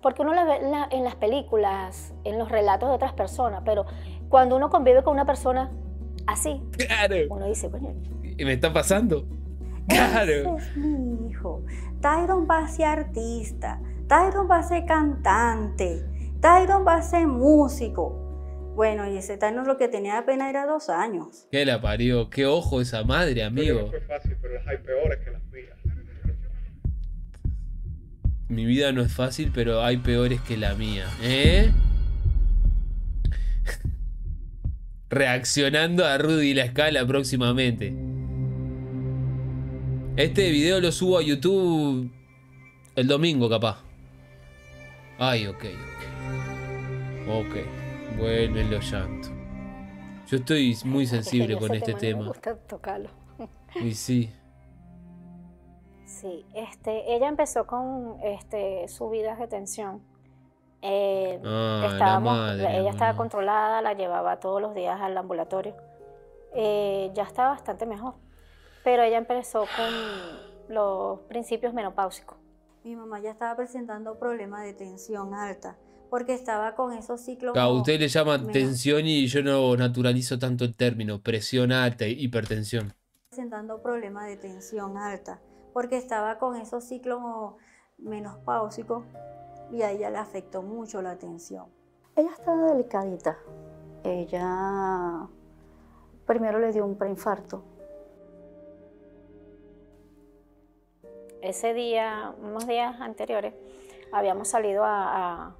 porque uno la ve en las películas, en los relatos de otras personas, pero cuando uno convive con una persona así... Claro. Uno dice, coño... ¿Y me está pasando? Claro. Ese es mi hijo. Tyrone va a ser artista, Tyrone va a ser cantante, Tyrone va a ser músico. Bueno, y ese Tyrone lo que tenía apenas era 2 años. ¿Qué la parió? ¿Qué ojo esa madre, amigo? Fue fácil, pero hay peores que las mías. Mi vida no es fácil, pero hay peores que la mía. ¿Eh? Reaccionando a Rudy La Scala próximamente. Este video lo subo a YouTube el domingo, capaz. Ay, ok. Ok, vuelven los llantos. Yo estoy muy sensible con este tema. Me gusta tocarlo. Y sí. Sí, ella empezó con subidas de tensión. Ella estaba controlada, la llevaba todos los días al ambulatorio. Ya está bastante mejor. Pero ella empezó con los principios menopáusicos. Mi mamá ya estaba presentando problemas de tensión alta, porque estaba con esos ciclos... A usted le llama tensión y yo no naturalizo tanto el término, presión alta, hipertensión. Presentando problemas de tensión alta, porque estaba con esos ciclos menopáusicos y a ella le afectó mucho la tensión. Ella estaba delicadita. Ella primero le dio un preinfarto. Ese día, unos días anteriores, habíamos salido al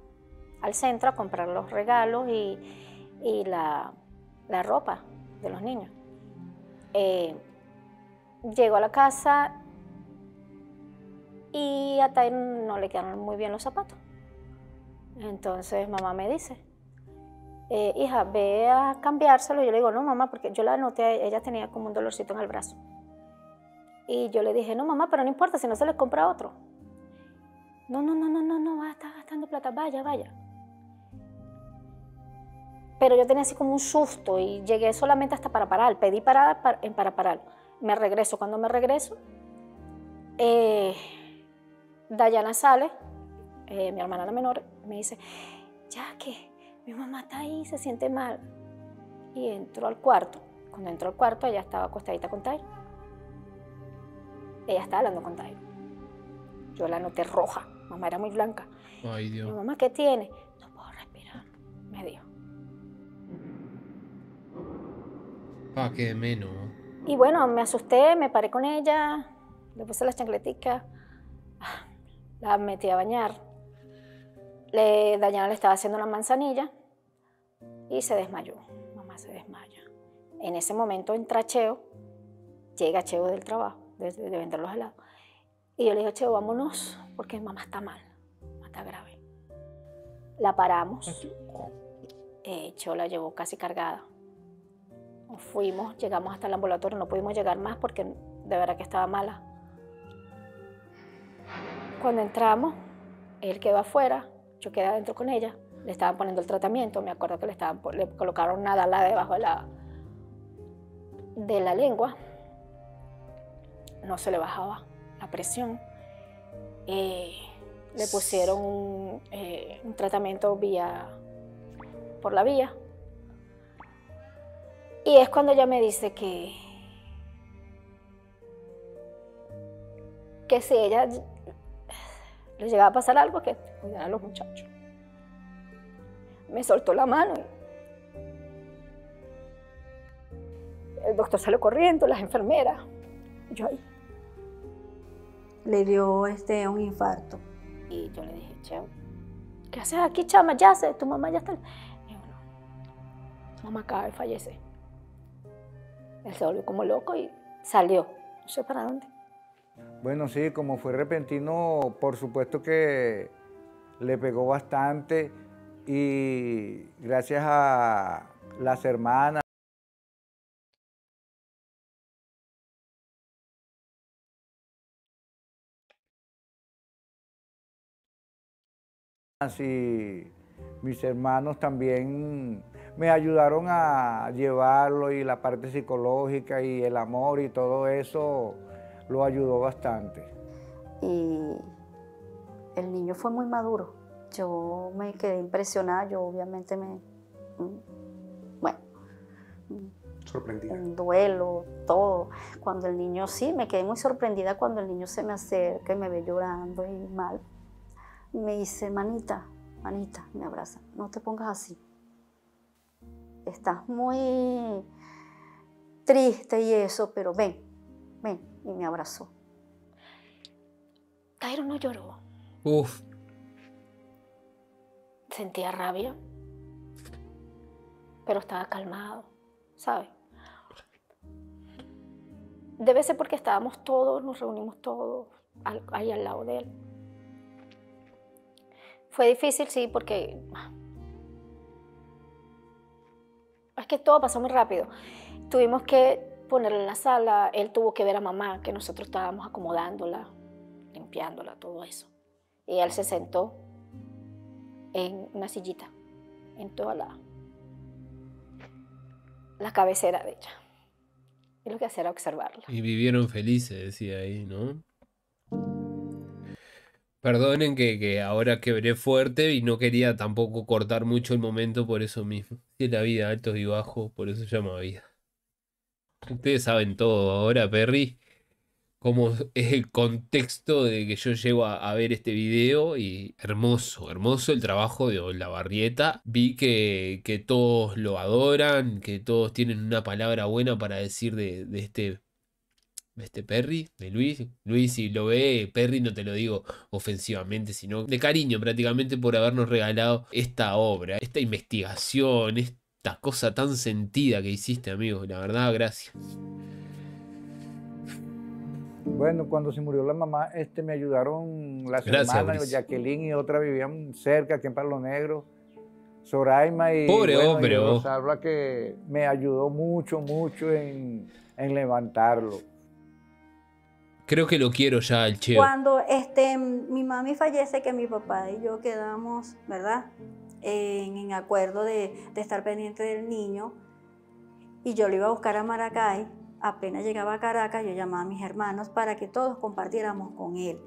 centro a comprar los regalos y la ropa de los niños. Llego a la casa y a Tyrone no le quedaron muy bien los zapatos. Entonces mamá me dice, hija, ve a cambiárselo. Yo le digo, no mamá, porque yo la noté, ella tenía como un dolorcito en el brazo. Y yo le dije, no mamá, pero no importa, si no se les compra otro. No, no, no, no, no, no, va a estar gastando plata, vaya, vaya. Pero yo tenía así como un susto y llegué solamente hasta para parar, pedí parada para parar. Me regreso, cuando me regreso, Dayana sale, mi hermana la menor, me dice, ya que mi mamá está ahí, se siente mal. Y entró al cuarto. Cuando entró al cuarto, ella estaba acostadita con Tay. Ella estaba hablando con Tyrone. Yo la noté roja. Mamá era muy blanca. Ay, Dios. Mi mamá, ¿qué tiene? No puedo respirar, me dijo. Ah, qué menos. Y bueno, me asusté, me paré con ella, le puse las chancleticas, la metí a bañar. Dayana le estaba haciendo una manzanilla y se desmayó. Mamá se desmaya. En ese momento entra Cheo, llega Cheo del trabajo, de vender los helados. Y yo le digo, Cheo, vámonos, porque mamá está mal, mamá está grave. La paramos, Cheo la llevó casi cargada. Nos fuimos, llegamos hasta el ambulatorio, no pudimos llegar más porque de verdad que estaba mala. Cuando entramos, él quedó afuera, yo quedé adentro con ella. Le estaban poniendo el tratamiento, me acuerdo que le colocaron una dala debajo de la lengua. No se le bajaba la presión. Le pusieron un tratamiento por la vía. Y es cuando ella me dice que si ella le llegaba a pasar algo, que cuidara a los muchachos. Me soltó la mano. El doctor salió corriendo, las enfermeras. Yo ahí. Le dio un infarto. Y yo le dije, Cheo, ¿qué haces aquí, chama? Ya sé, tu mamá ya está. Y yo, no, mamá acaba de fallecer. Él se volvió como loco y salió. No sé para dónde. Bueno, sí, como fue repentino, por supuesto que le pegó bastante. Y gracias a las hermanas, y mis hermanos también me ayudaron a llevarlo, y la parte psicológica y el amor y todo eso lo ayudó bastante. Y el niño fue muy maduro. Yo me quedé impresionada, yo obviamente bueno, sorprendida. Un duelo, todo. Cuando el niño, sí, me quedé muy sorprendida cuando el niño se me acerca y me ve llorando y mal. Me dice, manita, manita, me abraza, no te pongas así. Estás muy triste y eso, pero ven, ven. Y me abrazó. Tyrone no lloró. Uf. Sentía rabia, pero estaba calmado, ¿sabes? Debe ser porque estábamos todos, nos reunimos todos ahí al lado de él. Fue difícil, sí, porque... Es que todo pasó muy rápido. Tuvimos que ponerla en la sala, él tuvo que ver a mamá, que nosotros estábamos acomodándola, limpiándola, todo eso. Y él se sentó en una sillita, en toda la cabecera de ella. Y lo que hacía era observarla. Y vivieron felices, decía ahí, ¿no? Perdonen que ahora quebré fuerte y no quería tampoco cortar mucho el momento por eso mismo. Es la vida, altos y bajos, por eso se llama vida. Ustedes saben todo ahora, Perry, cómo es el contexto de que yo llego a ver este video, y hermoso, hermoso el trabajo de Olavarrieta. Vi que todos lo adoran, que todos tienen una palabra buena para decir de este Perry, de Luis. Luis, si lo ve, Perry, no te lo digo ofensivamente, sino de cariño prácticamente por habernos regalado esta obra, esta investigación, esta cosa tan sentida que hiciste, amigo. La verdad, gracias. Bueno, cuando se murió la mamá, me ayudaron las hermanas, Jacqueline y otra, vivían cerca, aquí en Palo Negro. Soraima y... Pobre hombre, vos. Habla que me ayudó mucho, mucho en levantarlo. Creo que lo quiero ya al Cheo. Cuando mi mami fallece, que mi papá y yo quedamos, ¿verdad? En acuerdo de estar pendiente del niño. Y yo lo iba a buscar a Maracay. Apenas llegaba a Caracas, yo llamaba a mis hermanos para que todos compartiéramos con él.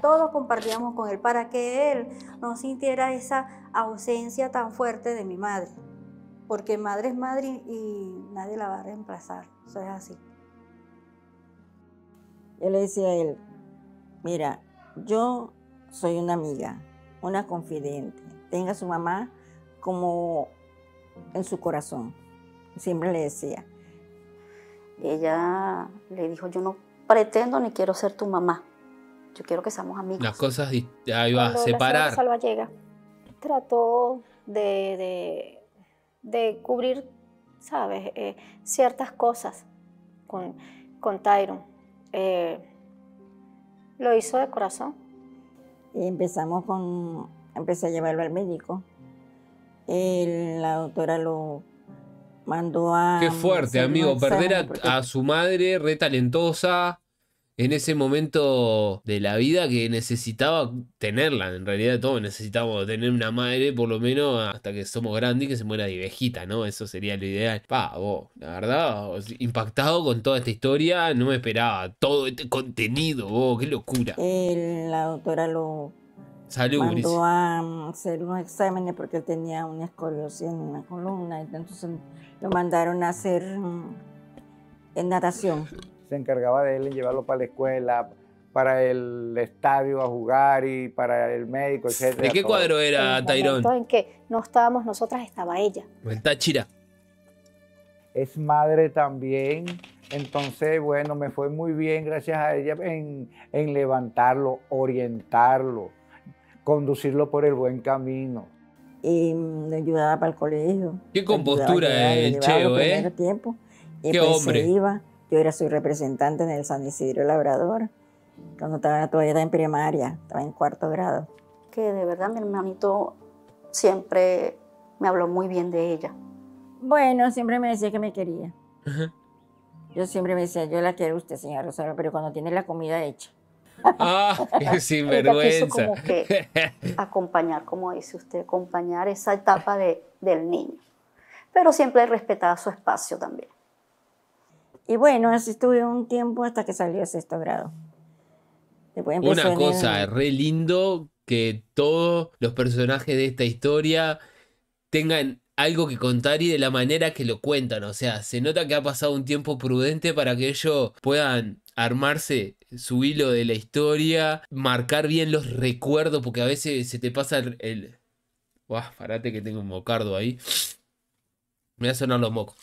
Todos compartíamos con él para que él no sintiera esa ausencia tan fuerte de mi madre. Porque madre es madre y nadie la va a reemplazar. Eso es así. Yo le decía a él, mira, yo soy una amiga, una confidente. Tenga a su mamá como en su corazón. Siempre le decía. Ella le dijo, yo no pretendo ni quiero ser tu mamá. Yo quiero que seamos amigos. Las cosas ahí va a separar. Salva llega. Trató de cubrir, ¿sabes? Ciertas cosas con Tyrone. Lo hizo de corazón. Y empecé a llevarlo al médico. La doctora lo mandó a... Qué fuerte, amigo. Perder a su madre re talentosa en ese momento de la vida que necesitaba tenerla. En realidad todos necesitamos tener una madre, por lo menos hasta que somos grandes y que se muera de viejita, ¿no? Eso sería lo ideal. Vos, la verdad, impactado con toda esta historia. No me esperaba todo este contenido, qué locura. La doctora lo... Salud, mandó a hacer unos exámenes porque él tenía una escoliosis en una columna, entonces lo mandaron a hacer en natación. Se encargaba de él en llevarlo para la escuela, para el estadio a jugar y para el médico, etc. ¿De qué cuadro era Tyrone? En que no estábamos nosotras, estaba ella. En Táchira. Es madre también, entonces bueno, me fue muy bien gracias a ella en levantarlo, orientarlo, conducirlo por el buen camino. Y me ayudaba para el colegio. Qué compostura el Cheo, ¿eh? Tiempo. Y qué pues hombre. Se iba. Yo era su representante en el San Isidro Labrador, cuando estaba todavía en primaria, estaba en cuarto grado. Que de verdad mi hermanito siempre me habló muy bien de ella. Bueno, siempre me decía que me quería. Ajá. Yo siempre me decía, yo la quiero a usted, señora Rosario, pero cuando tiene la comida hecha. ¡Ah, qué sinvergüenza! Ella quiso como que acompañar, como dice usted, acompañar esa etapa del niño. Pero siempre respetaba su espacio también. Y bueno, así estuve un tiempo hasta que salió a sexto grado. Una cosa, es re lindo que todos los personajes de esta historia tengan algo que contar y de la manera que lo cuentan. O sea, se nota que ha pasado un tiempo prudente para que ellos puedan armarse su hilo de la historia, marcar bien los recuerdos, porque a veces se te pasa el... Uah, parate que tengo un mocardo ahí. Me va a sonar los mocos.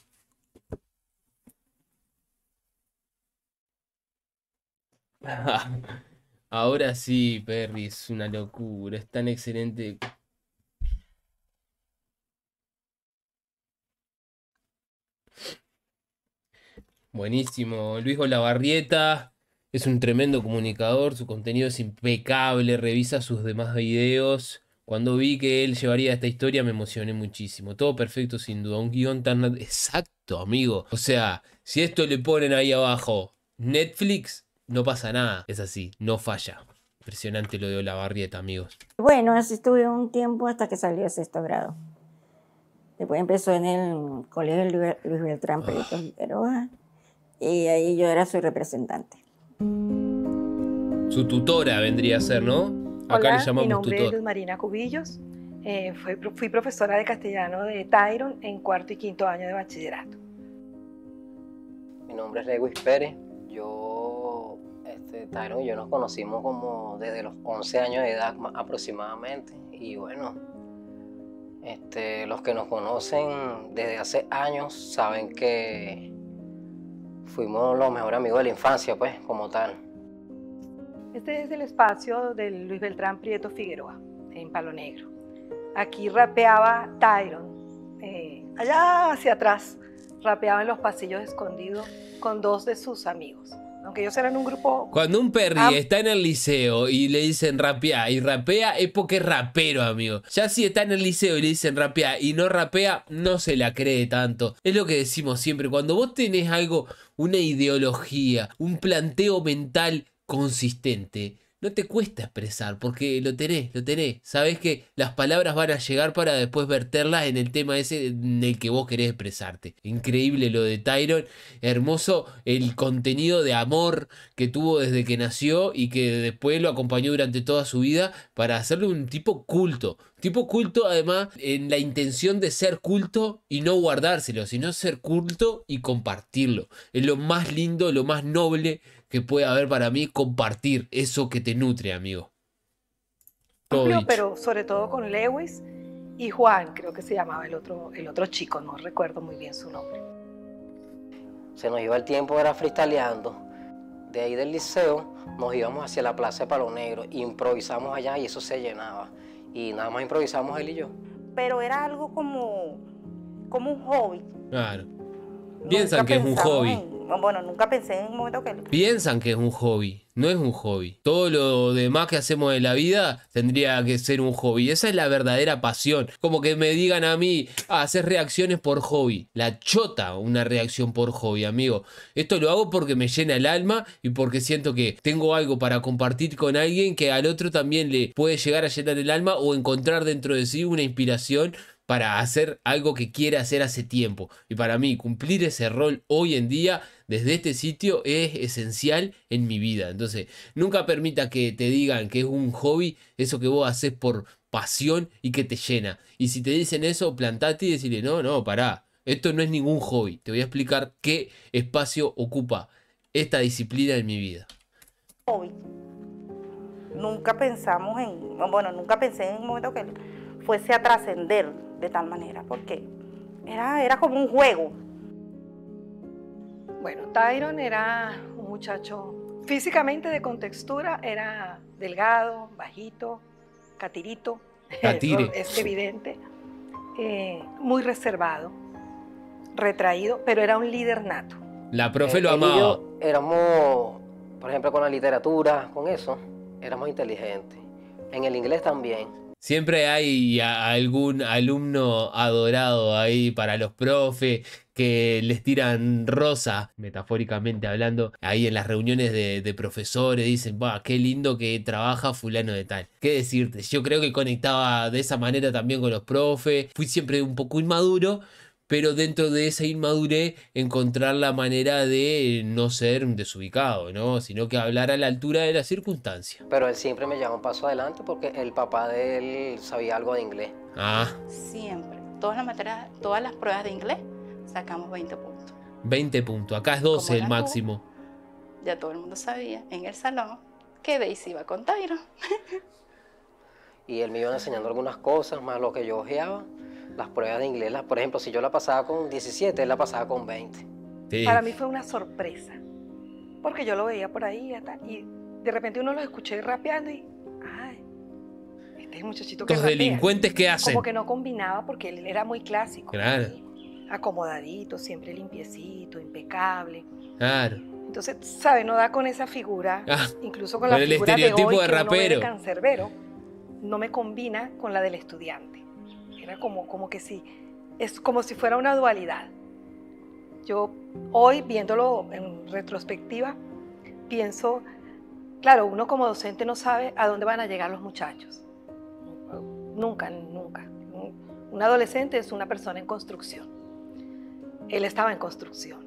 Ahora sí, Perry, es una locura, es tan excelente. Buenísimo, Luis Olavarrieta. Es un tremendo comunicador, su contenido es impecable, revisa sus demás videos. Cuando vi que él llevaría esta historia me emocioné muchísimo. Todo perfecto, sin duda. Un guión tan... Exacto, amigo. O sea, si esto le ponen ahí abajo Netflix, no pasa nada. Es así, no falla. Impresionante lo de Olavarrieta, amigos. Bueno, así estuve un tiempo hasta que salió a sexto grado. Después empezó en el colegio Luis Beltrán Prieto Figueroa. Y ahí yo era su representante. Su tutora vendría a ser, ¿no? Acá hola, le llamamos mi nombre tutor. Es Luz Marina Cubillos. Fui profesora de castellano de Tyrone en cuarto y quinto año de bachillerato. Mi nombre es Lewis Pérez. Tyrone y yo nos conocimos como desde los 11 años de edad aproximadamente. Y bueno, los que nos conocen desde hace años saben que fuimos los mejores amigos de la infancia, pues, como tal. Este es el espacio de Luis Beltrán Prieto Figueroa, en Palo Negro. Aquí rapeaba Tyrone, allá hacia atrás, rapeaba en los pasillos escondidos con dos de sus amigos. Aunque ellos eran un grupo... Cuando un Perry está en el liceo y le dicen rapear y rapea, es porque es rapero, amigo. Ya si está en el liceo y le dicen rapear y no rapea, no se la cree tanto. Es lo que decimos siempre. Cuando vos tenés algo, una ideología, un planteo mental consistente, no te cuesta expresar porque lo tenés. Sabés que las palabras van a llegar para después verterlas en el tema ese en el que vos querés expresarte. Increíble lo de Tyrone. Hermoso el contenido de amor que tuvo desde que nació y que después lo acompañó durante toda su vida para hacerle un tipo culto. Tipo culto, además, en la intención de ser culto y no guardárselo, sino ser culto y compartirlo. Es lo más lindo, lo más noble que puede haber para mí, compartir eso que te nutre, amigo. Todo, pero sobre todo con Lewis y Juan, creo que se llamaba el otro chico, no recuerdo muy bien su nombre. Se nos iba el tiempo, era freestyleando. De ahí del liceo nos íbamos hacia la plaza de Palo Negro, improvisamos allá y eso se llenaba. Y nada más improvisamos él y yo. Pero era algo como un hobby. Claro. Piensan que es un hobby. Bueno, nunca pensé en un momento que... Piensan que es un hobby. No es un hobby. Todo lo demás que hacemos en la vida tendría que ser un hobby. Esa es la verdadera pasión. Como que me digan a mí, hacer reacciones por hobby. La chota, una reacción por hobby, amigo. Esto lo hago porque me llena el alma y porque siento que tengo algo para compartir con alguien que al otro también le puede llegar a llenar el alma o encontrar dentro de sí una inspiración para hacer algo que quiere hacer hace tiempo. Y para mí, cumplir ese rol hoy en día, desde este sitio, es esencial en mi vida. Entonces, nunca permita que te digan que es un hobby, eso que vos haces por pasión y que te llena. Y si te dicen eso, plantate y decirle, no, pará, esto no es ningún hobby. Te voy a explicar qué espacio ocupa esta disciplina en mi vida. Hobby. Nunca pensamos en... Bueno, nunca pensé en un momento que fuese a trascender de tal manera, porque era como un juego. Bueno, Tyrone era un muchacho físicamente de contextura, era delgado, bajito, catirito, es evidente, muy reservado, retraído, pero era un líder nato. La profe lo amaba. Yo éramos, por ejemplo, con la literatura, con eso, éramos inteligentes. En el inglés también. Siempre hay algún alumno adorado ahí para los profes que les tiran rosa, metafóricamente hablando, ahí en las reuniones de profesores, dicen, ¡bah, qué lindo que trabaja fulano de tal! ¿Qué decirte? Yo creo que conectaba de esa manera también con los profes, fui siempre un poco inmaduro, pero dentro de esa inmadurez encontrar la manera de no ser un desubicado, ¿no? Sino que hablar a la altura de las circunstancias. Pero él siempre me llevaba un paso adelante porque el papá de él sabía algo de inglés. Ah. Siempre. Todas las materias, todas las pruebas de inglés sacamos 20 puntos. 20 puntos. Acá es 12 el máximo. Ya todo el mundo sabía en el salón que Daisy iba con Tyro. Y él me iba enseñando algunas cosas, más lo que yo ojeaba. Las pruebas de inglés, por ejemplo, si yo la pasaba con 17, él la pasaba con 20. Sí. Para mí fue una sorpresa, porque yo lo veía por ahí y de repente uno los escuché rapeando y... ¡Ay! Este es el muchachito que... Los delincuentes que hacen. Como que no combinaba porque él era muy clásico. Claro. Acomodadito, siempre limpiecito, impecable. Claro. Entonces, ¿sabe? No da con esa figura, incluso con la figura de hoy de rapero. Que uno ve de Canserbero, no me combina con la del estudiante. Era como que sí, es como si fuera una dualidad. Yo hoy, viéndolo en retrospectiva, pienso, claro, uno como docente no sabe a dónde van a llegar los muchachos. Nunca, nunca. Un adolescente es una persona en construcción. Él estaba en construcción.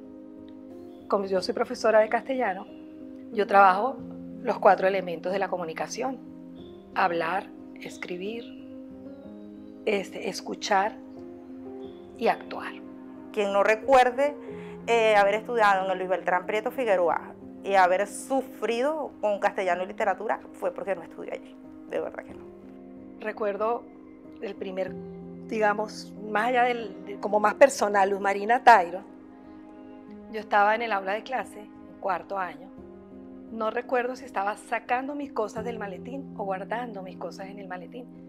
Como yo soy profesora de castellano, yo trabajo los 4 elementos de la comunicación. Hablar, escribir, escuchar y actuar. Quien no recuerde haber estudiado en el Luis Beltrán Prieto Figueroa y haber sufrido con castellano y literatura fue porque no estudió allí, de verdad que no. Recuerdo el primer, digamos, más allá del, como más personal, Luz Marina Tyrone. Yo estaba en el aula de clase, en 4º año. No recuerdo si estaba sacando mis cosas del maletín o guardando mis cosas en el maletín.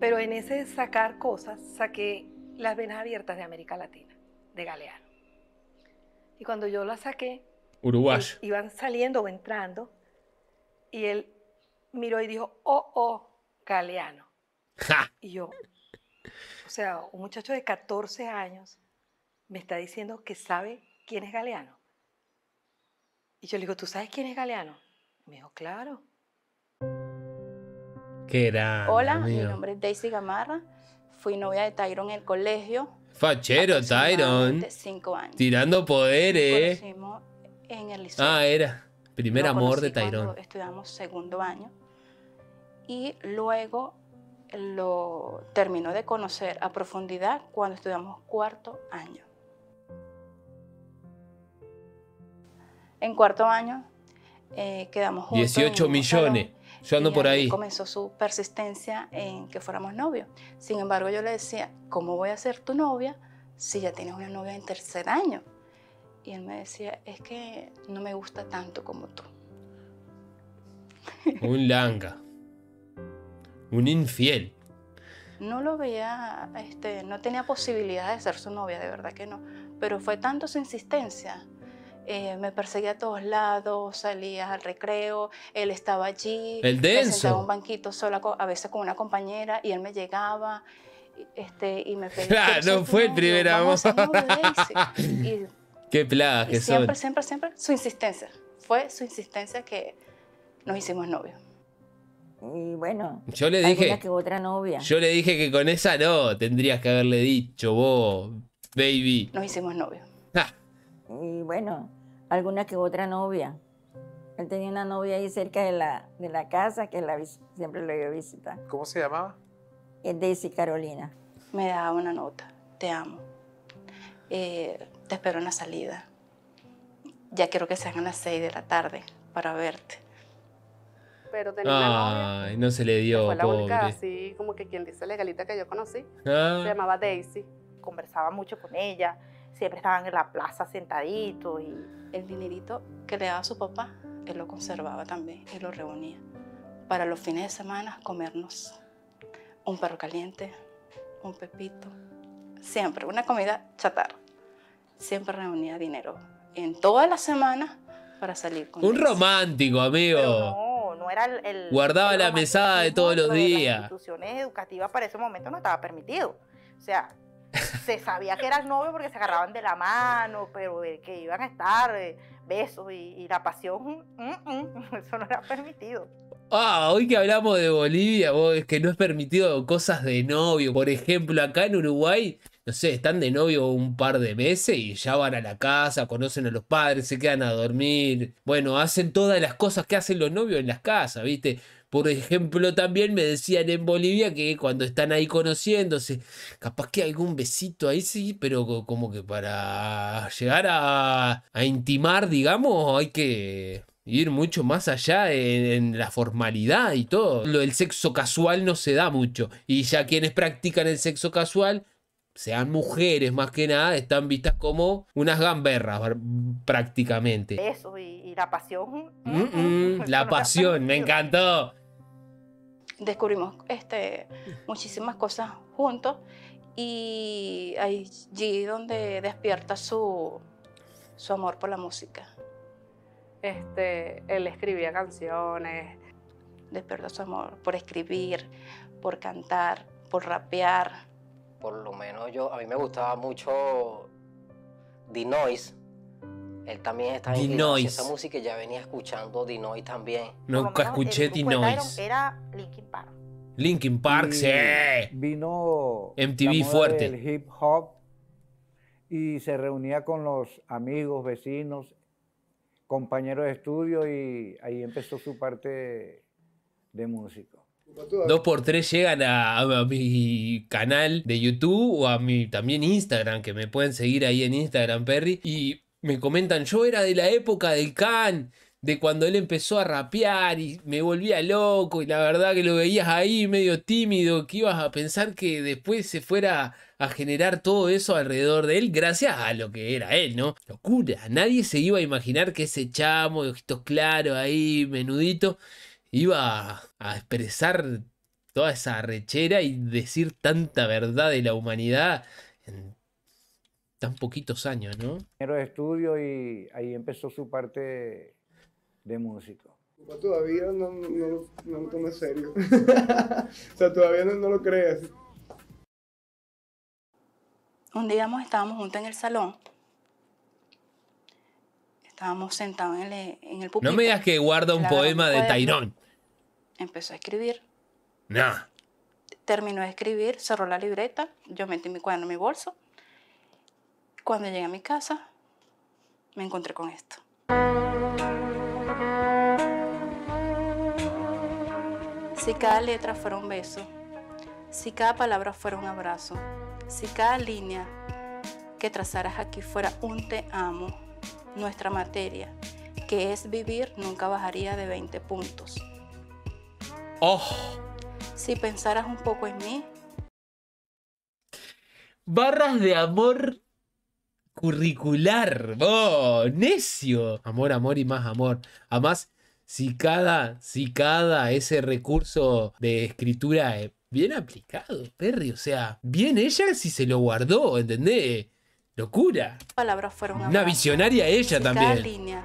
Pero en ese sacar cosas, saqué Las Venas Abiertas de América Latina, de Galeano. Y cuando yo las saqué, uruguayo, iban saliendo o entrando, y él miró y dijo, oh, Galeano. ¡Ja! Y yo, o sea, un muchacho de 14 años me está diciendo que sabe quién es Galeano. Y yo le digo, ¿tú sabes quién es Galeano? Y me dijo, claro. Grande, hola, amigo. Mi nombre es Daisy Gamarra, fui novia de Tyrone en el colegio. Fachero Tyrone. 5 años. Tirando poderes. Nos conocimos en el liceo. Ah, era primer amor de Tyrone. Estudiamos 2º año y luego lo terminó de conocer a profundidad cuando estudiamos 4º año. En 4º año quedamos juntos. 18 millones. Yo ando por ahí. Comenzó su persistencia en que fuéramos novios. Sin embargo, yo le decía, ¿cómo voy a ser tu novia si ya tienes una novia en 3º año? Y él me decía, es que no me gusta tanto como tú. Un langa. Un infiel. No lo veía, no tenía posibilidad de ser su novia, de verdad que no. Pero fue tanto su insistencia. Me perseguía a todos lados, salía al recreo, él estaba allí. El denso. Me sentaba en un banquito sola, a veces con una compañera, y él me llegaba y me pedía. Claro, no fue el primer amor. Qué plaga que son. Siempre, siempre, siempre su insistencia. Fue su insistencia que nos hicimos novios. Y bueno, yo le dije que otra novia. Yo le dije que con esa no, tendrías que haberle dicho vos, baby. Nos hicimos novios. Ah. Y bueno, alguna que otra novia. Él tenía una novia ahí cerca de la casa que siempre lo iba a visitar. ¿Cómo se llamaba? Daisy Carolina. Me daba una nota, te amo. Te espero en la salida. Ya quiero que sean las 6 de la tarde para verte. Pero tenía una novia. No se le dio, fue la pobre. Única, así como que quien dice legalita que yo conocí. Ah. Se llamaba Daisy. Conversaba mucho con ella. Siempre estaban en la plaza sentaditos. Y el dinerito que le daba a su papá, él lo conservaba también y lo reunía. Para los fines de semana, comernos un perro caliente, un pepito. Siempre, una comida chatarra. Siempre reunía dinero en todas las semanas para salir con un romántico, amigo. Pero no era el guardaba la mesada de todos los días. Las instituciones educativas para ese momento no estaba permitido. O sea, se sabía que eran novios porque se agarraban de la mano, pero que iban a estar besos y la pasión, eso no era permitido. Ah, hoy que hablamos de Bolivia, vos, es que no es permitido cosas de novio. Por ejemplo, acá en Uruguay, no sé, están de novio un par de meses y ya van a la casa, conocen a los padres, se quedan a dormir. Bueno, hacen todas las cosas que hacen los novios en las casas, ¿viste? Por ejemplo, también me decían en Bolivia que cuando están ahí conociéndose, capaz que algún besito ahí sí, pero como que para llegar a intimar, digamos, hay que ir mucho más allá en la formalidad y todo. El sexo casual no se da mucho. Y ya quienes practican el sexo casual, sean mujeres más que nada, están vistas como unas gamberras prácticamente. Eso y la pasión. La pasión, me encantó. Descubrimos muchísimas cosas juntos y allí donde despierta su amor por la música. Él escribía canciones, despierta su amor por escribir, por cantar, por rapear. Por lo menos a mí me gustaba mucho The Noise. Él también estaba en esa música y ya venía escuchando The Noise también. Nunca escuché The Noise. Era Linkin Park. Linkin Park, sí. Vino MTV fuerte. El hip hop y se reunía con los amigos, vecinos, compañeros de estudio y ahí empezó su parte de músico. 2x3 llegan a mi canal de YouTube o a mi también Instagram, que me pueden seguir ahí en Instagram, Perry, y me comentan, yo era de la época del Can, de cuando él empezó a rapear y me volvía loco y la verdad que lo veías ahí medio tímido, que ibas a pensar que después se fuera a generar todo eso alrededor de él gracias a lo que era él, ¿no? Locura, nadie se iba a imaginar que ese chamo de ojitos claros ahí, menudito, iba a expresar toda esa arrechera y decir tanta verdad de la humanidad en tan poquitos años, ¿no? Primero de estudio y ahí empezó su parte de músico. Todavía no lo tomo en serio. O sea, todavía no lo crees. Un día estábamos juntos en el salón. Estábamos sentados en el pupitre. No me digas que guarda un poema de Tyrone. Empezó a escribir. Nah. Terminó de escribir, cerró la libreta. Yo metí mi cuaderno en mi bolso. Cuando llegué a mi casa, me encontré con esto. Si cada letra fuera un beso, si cada palabra fuera un abrazo, si cada línea que trazaras aquí fuera un te amo, nuestra materia, que es vivir, nunca bajaría de 20 puntos. ¡Oh! Si pensaras un poco en mí. Barras de amor curricular. ¡Oh, necio! Amor, amor y más amor. Además, si cada ese recurso de escritura es bien aplicado, Perry. O sea, bien ella si se lo guardó, ¿entendés? ¡Locura! Palabras fueron una visionaria ella si también. Cada línea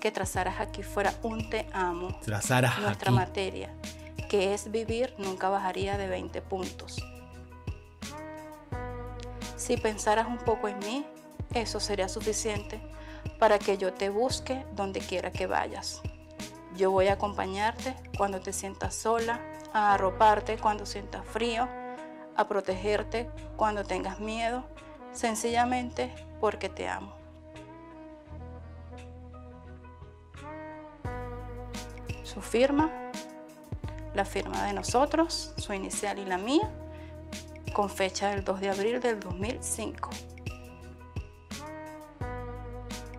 que trazaras aquí fuera un te amo. Trazaras nuestra aquí. Materia, que es vivir, nunca bajaría de 20 puntos. Si pensaras un poco en mí, eso sería suficiente para que yo te busque donde quiera que vayas. Yo voy a acompañarte cuando te sientas sola, a arroparte cuando sientas frío, a protegerte cuando tengas miedo, sencillamente porque te amo. Su firma, la firma de nosotros, su inicial y la mía, con fecha del 2 de abril del 2005.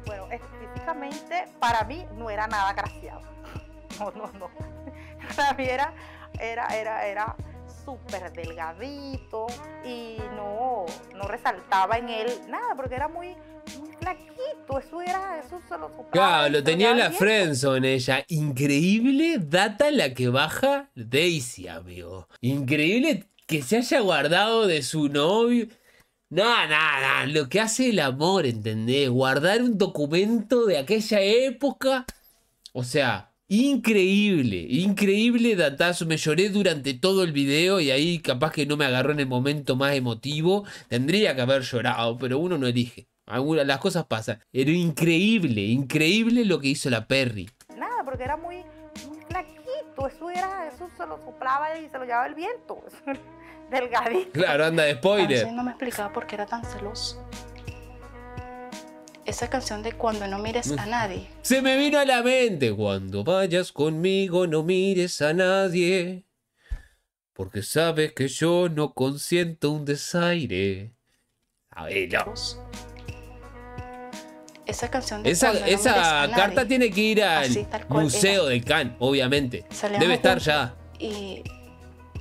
Bueno, específicamente para mí no era nada agraciado. No, no, no. Para mí era súper delgadito y no resaltaba en él nada porque era muy, muy flaquito. Eso se lo soplaba. Claro, lo tenía en la friendzone ella. Increíble data la que baja Daisy, amigo. Increíble. Que se haya guardado de su novio. No. Lo que hace el amor, ¿entendés? Guardar un documento de aquella época. O sea, increíble. Increíble datazo. Me lloré durante todo el video y ahí capaz que no me agarró en el momento más emotivo. Tendría que haber llorado, pero uno no elige. Algunas, las cosas pasan. Era increíble, increíble lo que hizo la Perry. Nada, porque era muy... Eso se lo soplaba y se lo llevaba el viento. Delgadito. Claro, anda de spoiler. La canción no me explicaba por qué era tan celoso. Esa canción de cuando no mires a nadie. Se me vino a la mente. Cuando vayas conmigo no mires a nadie, porque sabes que yo no consiento un desaire. A ver, vamos. Esa canción de esa carta tiene que ir al Museo de Cannes, obviamente. Debe estar ya. Y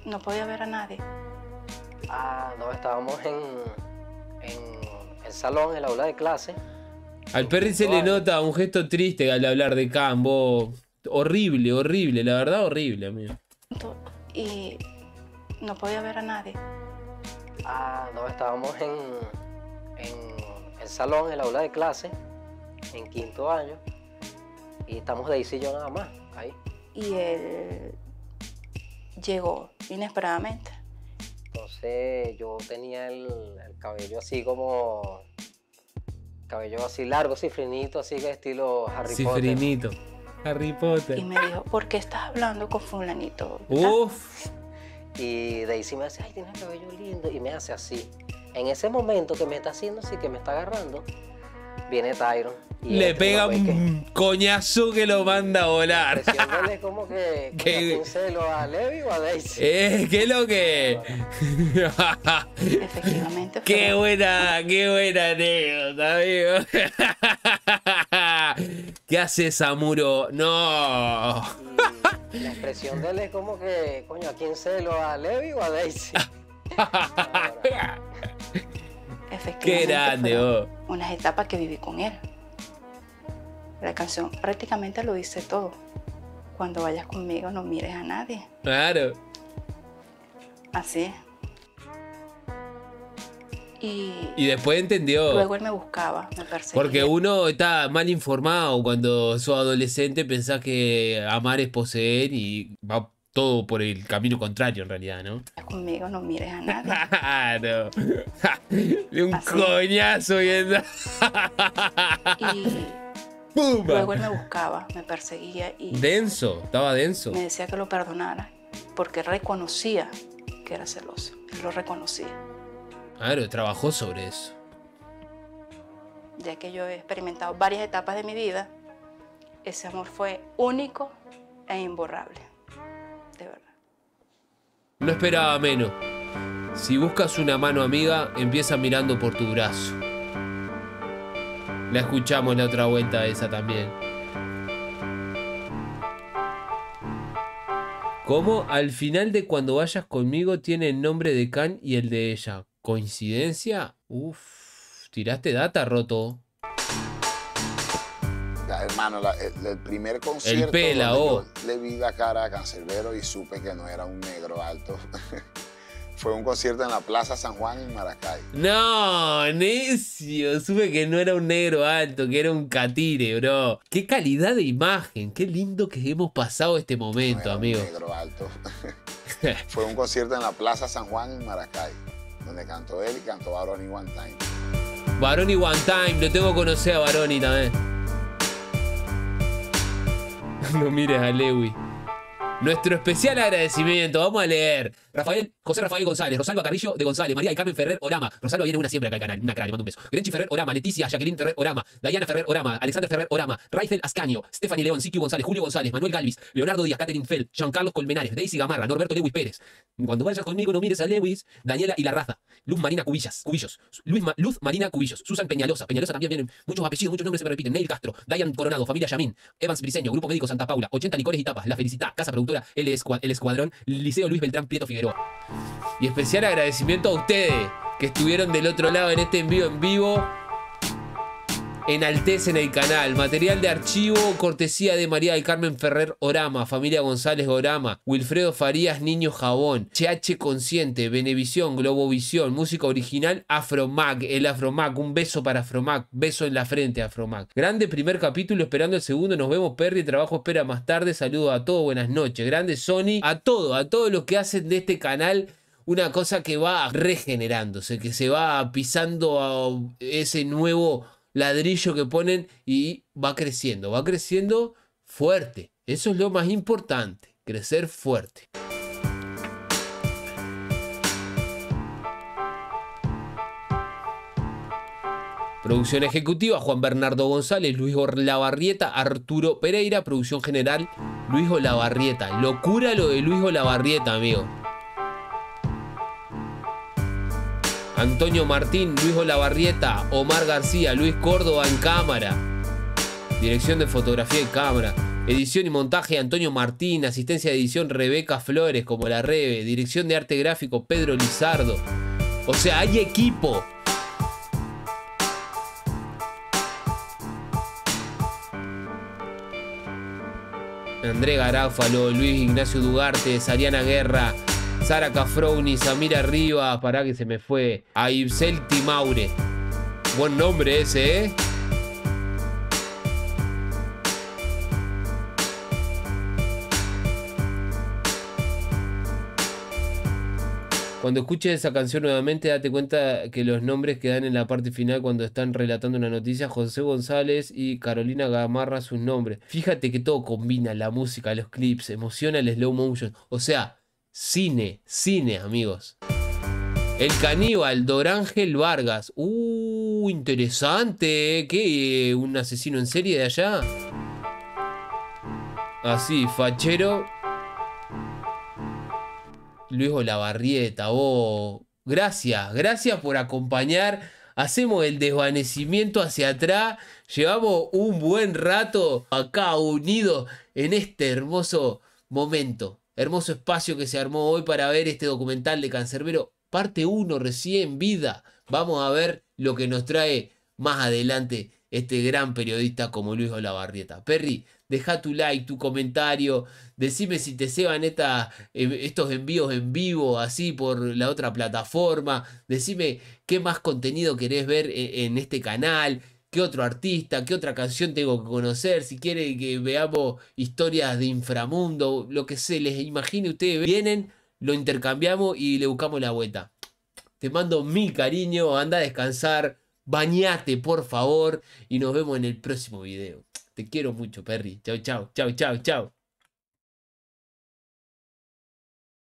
no podía ver a nadie. Ah, no, estábamos en el salón, en el aula de clase. Al Perry se le nota un gesto triste al hablar de Cannes. Horrible, horrible, la verdad horrible, amigo. Y no podía ver a nadie. Ah, no, estábamos en el salón, en el aula de clase. En quinto año y estamos de ahí sí yo nada más ahí. Y él llegó inesperadamente. Entonces yo tenía el cabello así como largo, cifrinito, así que estilo Harry Cifrinito. Potter. Harry Potter. Y me dijo, ¿por qué estás hablando con fulanito? Uf. Y de ahí sí me hace, ay, tienes el cabello lindo. Y me hace así. En ese momento que me está haciendo así, que me está agarrando, viene Tyrone. Le pega un coñazo que lo manda a volar. Es como que pincelo a Levi o a Daisy. ¿Qué es lo que? Efectivamente. Qué buena anécdota, amigo. ¿Qué hace Samuro? No. Y la expresión de él es como que, coño, ¿a quién celo? ¿A Levi o a Daisy? Efectivamente. Qué grande, vos. Unas etapas que viví con él. La canción prácticamente lo dice todo. Cuando vayas conmigo no mires a nadie. Claro. Así es. Y después entendió. Luego él me buscaba, me perseguía. Porque uno está mal informado cuando sos adolescente, pensás que amar es poseer y va todo por el camino contrario en realidad, ¿no? Conmigo no mires a nadie. Claro. De un así. Coñazo viendo. Y... ¡Bum! Luego él me buscaba, me perseguía y... Denso, estaba denso. Me decía que lo perdonara, porque reconocía que era celoso. Él lo reconocía. Claro, trabajó sobre eso. Ya que yo he experimentado varias etapas de mi vida, ese amor fue único e imborrable. De verdad. No esperaba menos. Si buscas una mano amiga, empieza mirando por tu brazo. La escuchamos la otra vuelta esa también. Como al final de Cuando vayas conmigo tiene el nombre de Can y el de ella. ¿Coincidencia? Uff, Tiraste data, Roto. Hermano, el primer concierto el Pela, le vi la cara a Canserbero y supe que no era un negro alto. Fue un concierto en la Plaza San Juan en Maracay. ¡No, necio! Supe que no era un negro alto, que era un catire, bro. ¡Qué calidad de imagen! ¡Qué lindo que hemos pasado este momento, amigo! No era un negro alto. Fue un concierto en la Plaza San Juan en Maracay, donde cantó él y cantó Baroni One Time. Baroni One Time, lo tengo que conocer a Baroni también. No mires a Lewy. Nuestro especial agradecimiento, vamos a leer. José Rafael González, Rosalba Carrillo de González, María y Carmen Ferrer Orama. Rosalba viene una siempre acá al canal, una cara, le mando un beso. Grenchi Ferrer Orama, Leticia, Jacqueline Ferrer Orama, Dayana Ferrer Orama, Alexander Ferrer Orama, Raifel Ascaño, Stephanie León, Siquio González, Julio González, Manuel Galvis, Leonardo Díaz, Catherine Fell, Giancarlos Colmenares, Daisy Gamarra, Norberto Lewis Pérez. Cuando vayas conmigo no mires a Lewis, Daniela y la raza, Luz Marina Cubillas, Luz Marina Cubillos, Susan Peñalosa, también vienen muchos apellidos, muchos nombres se me repiten, Neil Castro, Dayan Coronado, familia Yamín, Evans Briceño, Grupo Médico Santa Paula, 80 licores y tapas, La Felicita, Casa Productora, El Escuadrón, Liceo Luis Beltrán Prieto Figueroa. Y especial agradecimiento a ustedes que estuvieron del otro lado en este envío en vivo. Enaltecen el canal. Material de archivo, cortesía de María del Carmen Ferrer Orama, familia González Orama, Wilfredo Farías Niño Jabón, CH Consciente, Benevisión, Globovisión, música original, Afromak, el Afromak, un beso para Afromak, beso en la frente, Afromak. Grande primer capítulo, esperando el segundo, nos vemos Perry, trabajo espera más tarde, saludos a todos, buenas noches. Grande Sony, a todos los que hacen de este canal una cosa que va regenerándose, que se va pisando a ese nuevo ladrillo que ponen y va creciendo fuerte. Eso es lo más importante, crecer fuerte. Producción ejecutiva, Juan Bernardo González, Luis Olavarrieta, Arturo Pereira. Producción general, Luis Olavarrieta. Locura lo de Luis Olavarrieta, amigo. Antonio Martín, Luis Olavarrieta, Omar García, Luis Córdoba en cámara. Dirección de fotografía y cámara. Edición y montaje, Antonio Martín. Asistencia de edición, Rebeca Flores, como la Rebe. Dirección de arte gráfico, Pedro Lizardo. O sea, hay equipo. André Garáfalo, Luis Ignacio Dugarte, Sariana Guerra, Sara Cafroni, Samira Rivas, pará que se me fue. A Ibsel Timaure. Buen nombre ese, ¿eh? Cuando escuches esa canción nuevamente, date cuenta que los nombres que dan en la parte final cuando están relatando una noticia, José González y Carolina Gamarra, sus nombres. Fíjate que todo combina, la música, los clips, emociona el slow motion. O sea, cine, cine, amigos. El caníbal, Dorángel Vargas. Interesante. ¿Qué? ¿Un asesino en serie de allá? Así, fachero. Luis Olavarrieta, gracias, gracias por acompañar. Hacemos el desvanecimiento hacia atrás. Llevamos un buen rato acá unidos en este hermoso momento. Hermoso espacio que se armó hoy para ver este documental de Canserbero. Parte 1, recién vida. Vamos a ver lo que nos trae más adelante este gran periodista como Luis Olavarrieta. Perry, deja tu like, tu comentario. Decime si te ceban estos envíos en vivo, así por la otra plataforma. Decime qué más contenido querés ver en este canal. ¿Qué otro artista? ¿Qué otra canción tengo que conocer? Si quieren que veamos historias de inframundo, lo que se les imagine, ustedes vienen, lo intercambiamos y le buscamos la vuelta. Te mando mi cariño, anda a descansar, bañate por favor y nos vemos en el próximo video. Te quiero mucho, Perry. Chau, chau, chau, chau, chau.